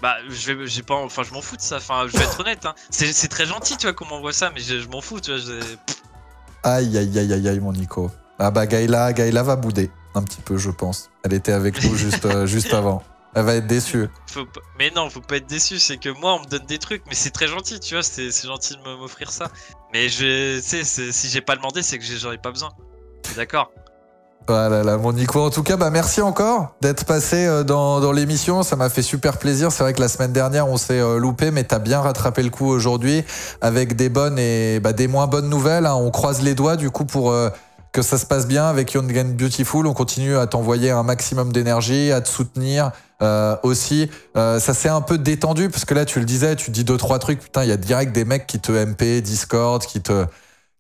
Bah, je j'ai pas, enfin, je m'en fous de ça. Enfin, je vais être honnête. Hein. C'est très gentil, tu vois, qu'on m'envoie ça, mais je, je m'en fous, tu vois. Aïe, aïe, aïe, aïe, aïe, mon Nico. Ah bah, Gaïla, Gaïla va bouder un petit peu, je pense. Elle était avec nous juste, juste avant. Elle va être déçue. Faut pas... Mais non, faut pas être déçu. C'est que moi, on me donne des trucs, mais c'est très gentil, tu vois. C'est gentil de m'offrir ça. Mais je, sais, si j'ai pas demandé, c'est que j'en ai pas besoin. D'accord. Voilà, là, mon Nico. En tout cas, bah, merci encore d'être passé dans, dans l'émission. Ça m'a fait super plaisir. C'est vrai que la semaine dernière, on s'est loupé, mais t'as bien rattrapé le coup aujourd'hui avec des bonnes et bah, des moins bonnes nouvelles. Hein. On croise les doigts du coup pour euh, que ça se passe bien avec Young and Beautiful. On continue à t'envoyer un maximum d'énergie, à te soutenir euh, aussi. Euh, ça s'est un peu détendu parce que là, tu le disais, tu dis deux, trois trucs. Putain, il y a direct des mecs qui te M P, Discord, qui te...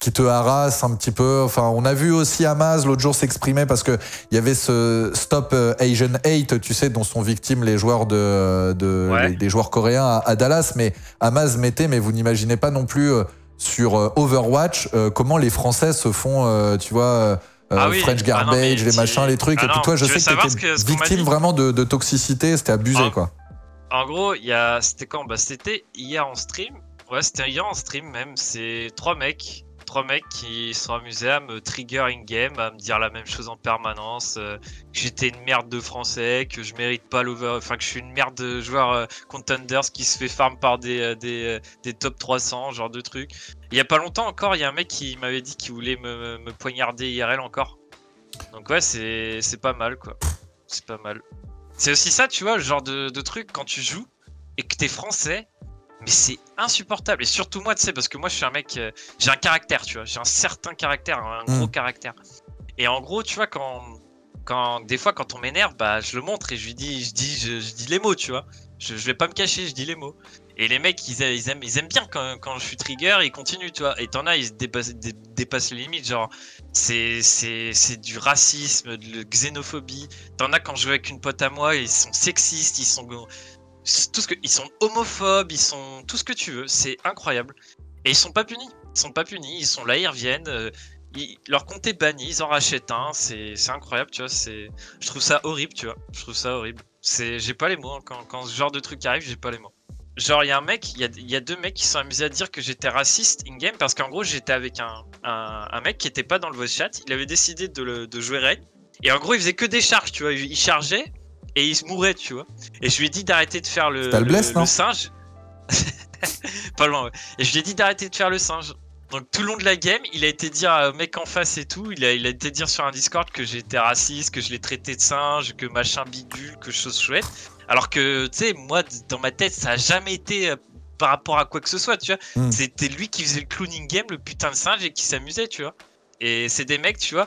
qui te harassent un petit peu. Enfin, on a vu aussi Hamas l'autre jour s'exprimer parce que il y avait ce Stop Asian Hate, tu sais, dont sont victimes les joueurs de, de ouais. les, les joueurs coréens à, à Dallas. Mais Hamas mettait, mais vous n'imaginez pas non plus euh, sur euh, Overwatch euh, comment les Français se font, euh, tu vois, euh, ah oui. French garbage, ah non, les machins, les trucs. Ah et puis toi, je sais que t'étais victime qu vraiment de, de toxicité, c'était abusé, en, quoi. En gros, il y a, c'était quand? Bah, c'était hier en stream. Ouais, c'était hier en stream même. C'est trois mecs. Trois mecs qui sont amusés à me trigger in-game, à me dire la même chose en permanence, euh, que j'étais une merde de français, que je mérite pas l'over, enfin que je suis une merde de joueur euh, Contenders qui se fait farm par des, euh, des, euh, des top trois cents, genre de truc. Il y a pas longtemps encore, il y a un mec qui m'avait dit qu'il voulait me, me poignarder I R L encore. Donc ouais, c'est pas mal quoi. C'est pas mal. C'est aussi ça, tu vois, le genre de, de truc quand tu joues et que t'es français. Mais c'est insupportable, et surtout moi, tu sais, parce que moi je suis un mec, euh, j'ai un caractère, tu vois, j'ai un certain caractère, un gros mmh. caractère. Et en gros, tu vois, quand, quand des fois, quand on m'énerve, bah je le montre et je lui dis, je dis, je, je dis les mots, tu vois. Je, je vais pas me cacher, je dis les mots. Et les mecs, ils, ils aiment, ils aiment bien quand, quand je suis trigger, ils continuent, tu vois. Et t'en as, ils se dépassent, dé, dépassent les limites, genre, c'est, c'est, c'est du racisme, de la xénophobie. T'en as quand je joue avec une pote à moi, ils sont sexistes, ils sont... Tout ce que, ils sont homophobes, ils sont tout ce que tu veux, c'est incroyable. Et ils sont pas punis, ils sont pas punis, ils sont là, ils reviennent, euh, ils, leur compte est banni, ils en rachètent un, c'est incroyable, tu vois, je trouve ça horrible, tu vois, je trouve ça horrible. J'ai pas les mots, hein, quand, quand ce genre de truc arrive, j'ai pas les mots. Genre, il y a un mec, il y a, y a deux mecs qui sont amusés à dire que j'étais raciste in-game, parce qu'en gros, j'étais avec un, un, un mec qui était pas dans le voice chat, il avait décidé de, le, de jouer raid, et en gros, il faisait que des charges, tu vois, il, il chargeait, et il se mourait, tu vois. Et je lui ai dit d'arrêter de faire le, le, bless, le singe. Pas loin, ouais. Et je lui ai dit d'arrêter de faire le singe. Donc tout le long de la game, il a été dire au mec en face et tout, il a, il a été dire sur un Discord que j'étais raciste, que je l'ai traité de singe, que machin bidule, que chose chouette. Alors que, tu sais, moi, dans ma tête, ça a jamais été euh, par rapport à quoi que ce soit, tu vois. Mm. C'était lui qui faisait le clowning game, le putain de singe, et qui s'amusait, tu vois. Et c'est des mecs, tu vois,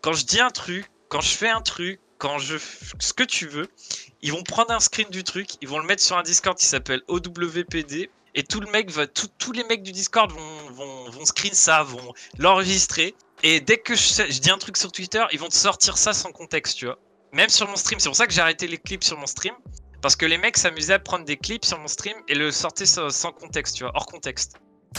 quand je dis un truc, quand je fais un truc, quand je ce que tu veux, ils vont prendre un screen du truc, ils vont le mettre sur un Discord qui s'appelle O W P D, et tout le mec va, tout, tous les mecs du Discord vont, vont, vont screen ça, vont l'enregistrer, et dès que je, je dis un truc sur Twitter, ils vont te sortir ça sans contexte, tu vois. Même sur mon stream, c'est pour ça que j'ai arrêté les clips sur mon stream, parce que les mecs s'amusaient à prendre des clips sur mon stream et le sortir sans contexte, tu vois, hors contexte.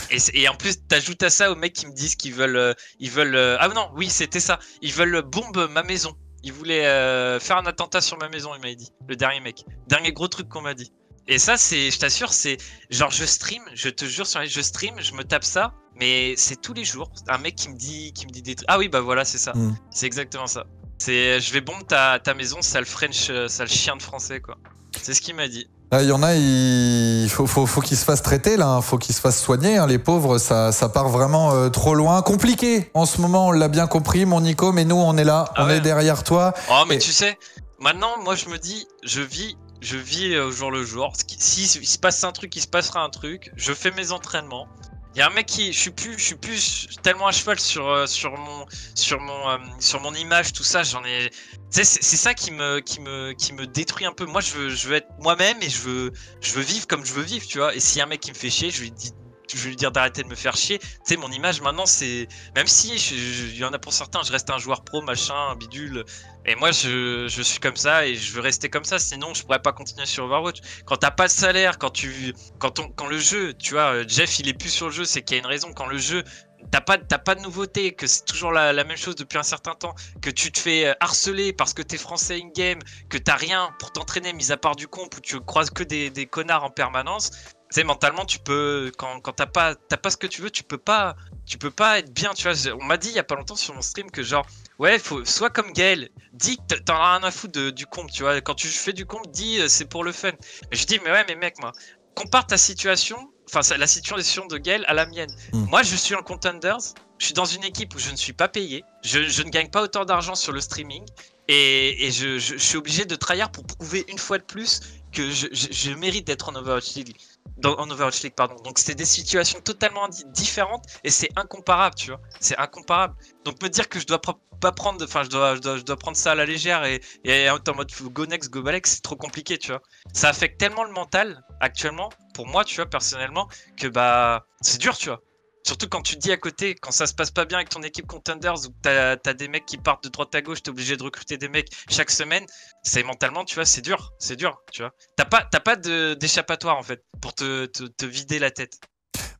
Et, et en plus, t'ajoutes à ça aux mecs qui me disent qu'ils veulent, euh, ils veulent, euh, ah non, oui, c'était ça, ils veulent bombe ma maison. Il voulait euh, faire un attentat sur ma maison, il m'a dit. Le dernier mec. Dernier gros truc qu'on m'a dit. Et ça, c'est, je t'assure, c'est genre je stream, je te jure sur les je stream, je me tape ça, mais c'est tous les jours. Un mec qui me dit, qui me dit des trucs. Ah oui, bah voilà, c'est ça. Mmh. C'est exactement ça. C'est, je vais bomber ta, ta maison, sale French, sale chien de français, quoi. C'est ce qu'il m'a dit. Il y en a, il faut, faut, faut qu'ils se fassent traiter, là, faut qu'ils se fassent soigner, hein, les pauvres, ça, ça part vraiment euh, trop loin. Compliqué en ce moment, on l'a bien compris, mon Nico, mais nous, on est là, ah on ouais. est derrière toi. Oh, mais et... tu sais, maintenant, moi, je me dis, je vis, je vis au jour le jour. S'il se passe un truc, il se passera un truc. Je fais mes entraînements. Il y a un mec qui, je suis plus, je suis plus tellement à cheval sur sur mon sur mon euh, sur mon image, tout ça. J'en ai, c'est ça qui me qui me qui me détruit un peu. Moi, je veux je veux être moi-même et je veux je veux vivre comme je veux vivre, tu vois. Et s'il y a un mec qui me fait chier, je lui dis, je vais lui dire d'arrêter de me faire chier. Tu sais, mon image maintenant, c'est même si il y en a pour certains, je reste un joueur pro, machin, bidule. Et moi, je, je suis comme ça et je veux rester comme ça, sinon je pourrais pas continuer sur Overwatch. Quand t'as pas de salaire, quand tu, quand on, quand le jeu, tu vois, Jeff, il est plus sur le jeu, c'est qu'il y a une raison. Quand le jeu, t'as pas, t'as pas de nouveauté, que c'est toujours la, la même chose depuis un certain temps, que tu te fais harceler parce que t'es français in-game, que t'as rien pour t'entraîner, mis à part du comp où tu croises que des, des connards en permanence. Tu sais, mentalement, tu peux, quand, quand t'as pas, t'as pas ce que tu veux, tu peux pas, tu peux pas être bien, tu vois. On m'a dit il y a pas longtemps sur mon stream que genre, ouais, faut, sois comme Gaël, dis que t'en as rien à foutre de, du comp, tu vois. Quand tu fais du comp, dis euh, c'est pour le fun. Et je dis, mais ouais, mais mec, moi, compare ta situation, enfin, la situation de Gaël à la mienne. Mmh. Moi, je suis en Contenders, je suis dans une équipe où je ne suis pas payé, je, je ne gagne pas autant d'argent sur le streaming, et, et je, je, je suis obligé de tryhard pour prouver une fois de plus que je, je, je mérite d'être en Overwatch League. Dans, en Overwatch League, pardon. Donc, c'est des situations totalement différentes et c'est incomparable, tu vois. C'est incomparable. Donc, me dire que je dois pr pas prendre, enfin, je dois, je, dois, je dois prendre ça à la légère et, et en mode go next, go balek, c'est trop compliqué, tu vois. Ça affecte tellement le mental actuellement, pour moi, tu vois, personnellement, que bah, c'est dur, tu vois. Surtout quand tu te dis à côté, quand ça se passe pas bien avec ton équipe Contenders, ou que t'as des mecs qui partent de droite à gauche, t'es obligé de recruter des mecs chaque semaine, c'est mentalement, tu vois, c'est dur, c'est dur, tu vois. T'as pas, t'as pas d'échappatoire, en fait, pour te, te, te vider la tête.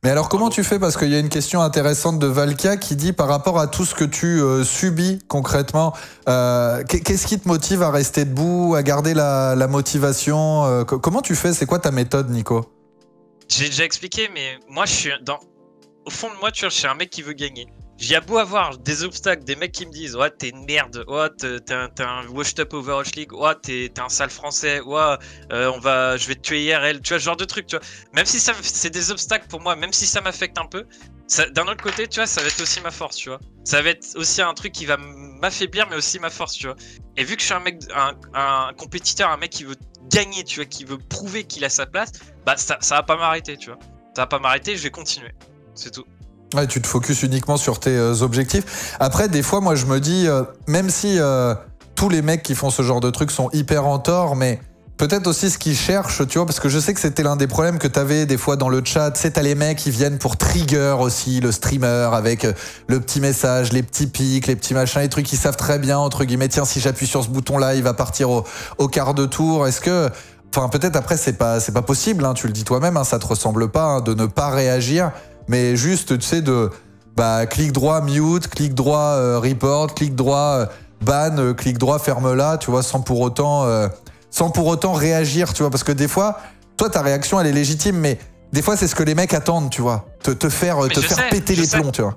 Mais alors comment tu fais? Parce qu'il y a une question intéressante de Valka qui dit par rapport à tout ce que tu euh, subis concrètement, euh, qu'est-ce qui te motive à rester debout, à garder la, la motivation euh, comment tu fais? C'est quoi ta méthode, Nico? J'ai déjà expliqué, mais moi, je suis dans... Au fond de moi, tu vois, je suis un mec qui veut gagner. J'ai beau avoir des obstacles, des mecs qui me disent « Ouais, t'es une merde, ouais, t'es un, un washed up Overwatch League, ouais, t'es un sale français, ouais, euh, on va, je vais te tuer I R L, tu vois, ce genre de truc, tu vois. » Même si c'est des obstacles pour moi, même si ça m'affecte un peu, d'un autre côté, tu vois, ça va être aussi ma force, tu vois. Ça va être aussi un truc qui va m'affaiblir, mais aussi ma force, tu vois. Et vu que je suis un mec, un, un compétiteur, un mec qui veut gagner, tu vois, qui veut prouver qu'il a sa place, bah ça, ça va pas m'arrêter, tu vois. Ça va pas m'arrêter, je vais continuer. C'est tout. Ouais, tu te focuses uniquement sur tes euh, objectifs. Après, des fois, moi, je me dis, euh, même si euh, tous les mecs qui font ce genre de trucs sont hyper en tort, mais peut-être aussi ce qu'ils cherchent, tu vois, parce que je sais que c'était l'un des problèmes que t'avais des fois dans le chat. C'est t'as les mecs qui viennent pour trigger aussi le streamer avec le petit message, les petits pics, les petits machins, les trucs qu'ils savent très bien, entre guillemets, tiens, si j'appuie sur ce bouton-là, il va partir au, au quart de tour. Est-ce que... Enfin, peut-être après, c'est pas, c'est pas possible, hein, tu le dis toi-même, hein, ça te ressemble pas, hein, de ne pas réagir. Mais juste, tu sais, de bah, clic droit, mute, clic droit, euh, report, clic droit, euh, ban, euh, clic droit, ferme-la, tu vois, sans pour autant, euh, sans pour autant réagir, tu vois. Parce que des fois, toi, ta réaction, elle est légitime, mais des fois, c'est ce que les mecs attendent, tu vois. Te, te faire, te faire sais, péter les sais. plombs, tu vois.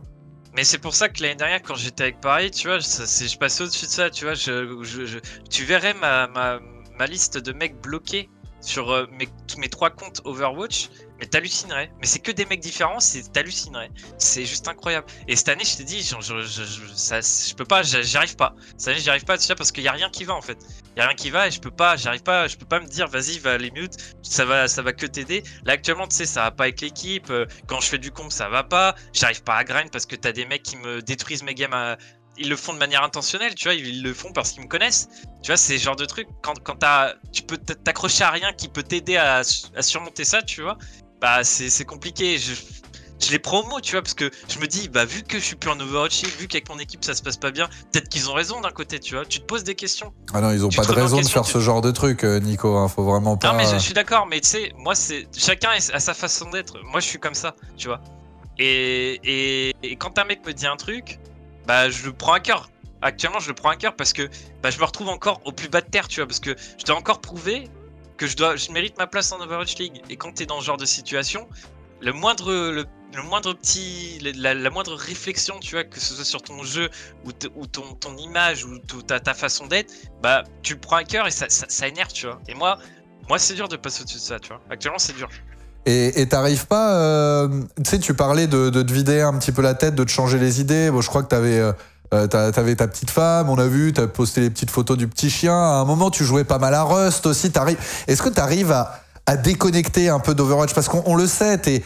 Mais c'est pour ça que l'année dernière, quand j'étais avec Paris, tu vois, ça, je passais au-dessus de ça, tu vois. Je, je, je, tu verrais ma, ma, ma liste de mecs bloqués sur euh, mes, mes trois comptes Overwatch, mais t'hallucinerais. Mais c'est que des mecs différents, t'hallucinerais. C'est juste incroyable. Et cette année, je t'ai dit, je, je, je, je, ça, je peux pas, j'y arrive pas. Cette année, j'y arrive pas, parce qu'il y a rien qui va, en fait. Il y a rien qui va et je peux pas, j'arrive pas, je peux pas me dire, vas-y, va les mute, ça va, ça va que t'aider. Là, actuellement, tu sais, ça va pas avec l'équipe. Quand je fais du comp, ça va pas. J'arrive pas à grind parce que t'as des mecs qui me détruisent mes games à... Ils le font de manière intentionnelle, tu vois, ils le font parce qu'ils me connaissent. Tu vois, c'est le genre de truc, quand, quand t'as, tu peux t'accrocher à rien qui peut t'aider à, à surmonter ça, tu vois, bah c'est compliqué. Je, je les promo, tu vois, parce que je me dis, bah vu que je suis plus en Overwatch, vu qu'avec mon équipe ça se passe pas bien, peut-être qu'ils ont raison d'un côté, tu vois, tu te poses des questions. Ah non, ils ont tu pas de raison question, de faire tu... ce genre de truc, Nico, hein, faut vraiment pas... Non mais je, je suis d'accord, mais tu sais, moi c'est... Chacun a sa façon d'être, moi je suis comme ça, tu vois. Et, et, et quand un mec me dit un truc... Bah je le prends à cœur, actuellement je le prends à cœur parce que bah, je me retrouve encore au plus bas de terre, tu vois, parce que je dois encore prouver que je dois, je mérite ma place en Overwatch League. Et quand tu es dans ce genre de situation, le moindre, le, le moindre petit, la, la moindre réflexion, tu vois, que ce soit sur ton jeu ou, ou ton, ton image ou ta, ta façon d'être, bah tu le prends à cœur et ça, ça, ça énerve, tu vois. Et moi, moi c'est dur de passer au-dessus de ça, tu vois. Actuellement, c'est dur. Et t'arrives pas, euh, tu sais, tu parlais de, de te vider un petit peu la tête, de te changer les idées. Bon, je crois que t'avais, euh, t'avais ta petite femme, on a vu, t'as posté les petites photos du petit chien. À un moment, tu jouais pas mal à Rust aussi. T'arrives. Est-ce que t'arrives à, à déconnecter un peu d'Overwatch? Parce qu'on le sait, t'es...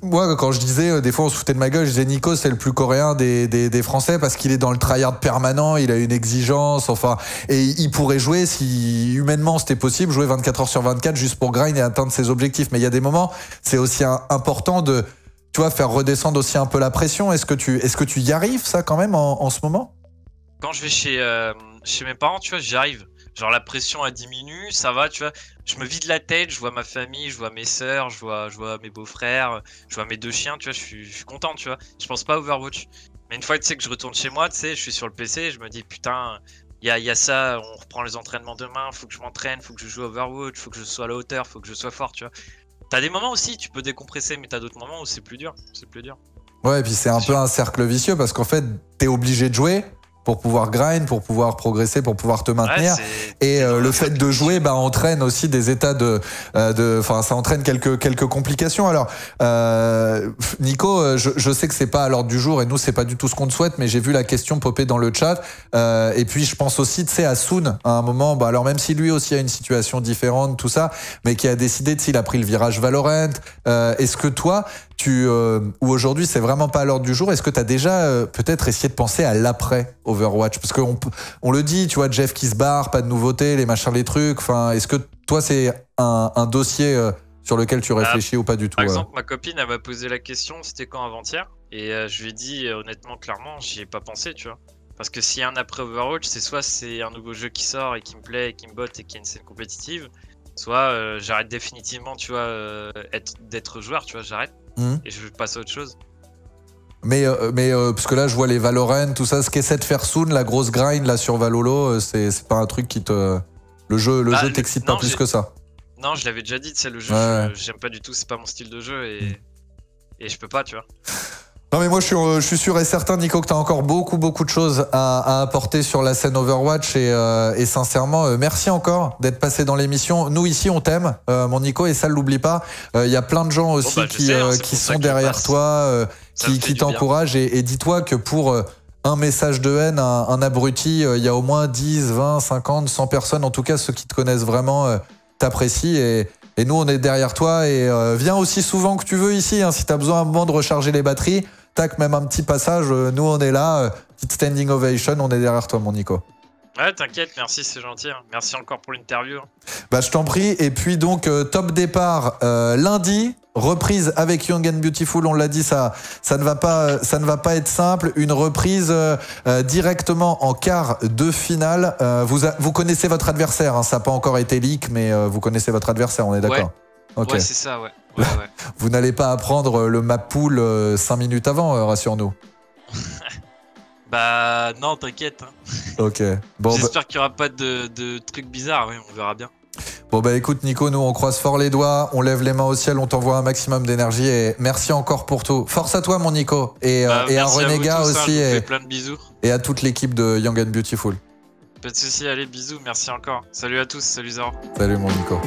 Moi, quand je disais, des fois on se foutait de ma gueule, je disais Nico c'est le plus coréen des, des, des Français parce qu'il est dans le tryhard permanent, il a une exigence, enfin, et il pourrait jouer, si humainement c'était possible, jouer vingt-quatre heures sur vingt-quatre juste pour grind et atteindre ses objectifs. Mais il y a des moments, c'est aussi un, important de, tu vois, faire redescendre aussi un peu la pression. Est-ce que tu, est-ce que tu y arrives ça quand même en, en ce moment? Quand je vais chez, euh, chez mes parents, tu vois, j'y arrive. Genre la pression a diminué, ça va, tu vois. Je me vide la tête, je vois ma famille, je vois mes sœurs, je vois, je vois mes beaux-frères, je vois mes deux chiens, tu vois, je suis, je suis content, tu vois. Je pense pas à Overwatch. Mais une fois, tu sais, que je retourne chez moi, tu sais, je suis sur le P C, je me dis, putain, il y a, y a ça, on reprend les entraînements demain, faut que je m'entraîne, faut que je joue Overwatch, faut que je sois à la hauteur, faut que je sois fort, tu vois. T'as des moments aussi, tu peux décompresser, mais t'as d'autres moments où c'est plus dur, c'est plus dur. Ouais, et puis c'est un peu un cercle vicieux parce qu'en fait, t'es obligé de jouer pour pouvoir grind, pour pouvoir progresser, pour pouvoir te maintenir. Ouais, et euh, le fait de jouer bah, entraîne aussi des états de... Enfin, de, ça entraîne quelques, quelques complications. Alors, euh, Nico, je, je sais que c'est pas à l'ordre du jour et nous, c'est pas du tout ce qu'on te souhaite, mais j'ai vu la question popper dans le chat. Euh, et puis, je pense aussi, tu sais, à Soun, à un moment, bah, alors même si lui aussi a une situation différente, tout ça, mais qui a décidé, s'il a pris le virage Valorant, euh, est-ce que toi, tu... Euh, ou aujourd'hui, c'est vraiment pas à l'ordre du jour, est-ce que tu as déjà euh, peut-être essayé de penser à l'après Overwatch, parce qu'on on le dit, tu vois, Jeff qui se barre, pas de nouveautés, les machins, les trucs. Enfin, est-ce que toi, c'est un, un dossier euh, sur lequel tu réfléchis ah, ou pas du tout? Par exemple, euh... ma copine, elle m'a posé la question, c'était quand avant-hier? Et euh, je lui ai dit, euh, honnêtement, clairement, j'y ai pas pensé, tu vois. Parce que s'il y a un après Overwatch, c'est soit c'est un nouveau jeu qui sort et qui me plaît, et qui me botte et qui a une scène compétitive, soit euh, j'arrête définitivement, tu vois, euh, d'être joueur, tu vois, j'arrête mmh. et je passe à autre chose. Mais, mais euh, parce que là, je vois les Valorant, tout ça, ce qu'essaie de faire Soon, la grosse grind là sur Valolo, c'est pas un truc qui te... Le jeu le bah, jeu t'excite pas plus que ça. Non, je l'avais déjà dit, tu sais, le jeu, ouais. j'aime pas du tout, c'est pas mon style de jeu et, et je peux pas, tu vois. Non mais moi je suis, je suis sûr et certain, Nico, que tu as encore beaucoup beaucoup de choses à, à apporter sur la scène Overwatch et, euh, et sincèrement euh, merci encore d'être passé dans l'émission. Nous ici on t'aime, euh, mon Nico, et ça l'oublie pas. Il euh, y a plein de gens aussi bon, bah, qui, sais, hein, qui sont derrière toi, euh, qui, qui t'encouragent et, et dis-toi que pour euh, un message de haine, un, un abruti, il euh, y a au moins dix, vingt, cinquante, cent personnes, en tout cas ceux qui te connaissent vraiment euh, t'apprécient et... Et nous, on est derrière toi et euh, viens aussi souvent que tu veux ici. Hein, si tu as besoin à un moment de recharger les batteries, tac, même un petit passage, euh, nous, on est là. Euh, petite standing ovation, on est derrière toi, mon Nico. Ouais, t'inquiète, merci, c'est gentil. Hein. Merci encore pour l'interview. Bah, je t'en prie. Et puis donc, euh, top départ euh, lundi. Reprise avec Young and Beautiful, on l'a dit, ça, ça, ne va pas, ça ne va pas être simple. Une reprise euh, directement en quart de finale. Euh, vous, a, vous connaissez votre adversaire, hein, ça n'a pas encore été leak, mais euh, vous connaissez votre adversaire, on est d'accord? Ouais, okay. Ouais c'est ça, ouais. Ouais, ouais. Vous n'allez pas apprendre le map pool cinq minutes avant, rassure-nous. Bah non, t'inquiète. Hein. Ok. Bon, j'espère bah... qu'il n'y aura pas de, de trucs bizarres, oui, on verra bien. Bon bah écoute Nico, nous on croise fort les doigts, on lève les mains au ciel, on t'envoie un maximum d'énergie et merci encore pour tout. Force à toi mon Nico et, bah, euh, et à Renégat aussi ça, je et, vous fais plein de bisous. Et à toute l'équipe de Young and Beautiful. Pas de soucis, allez bisous, merci encore. Salut à tous, salut Zara. Salut mon Nico.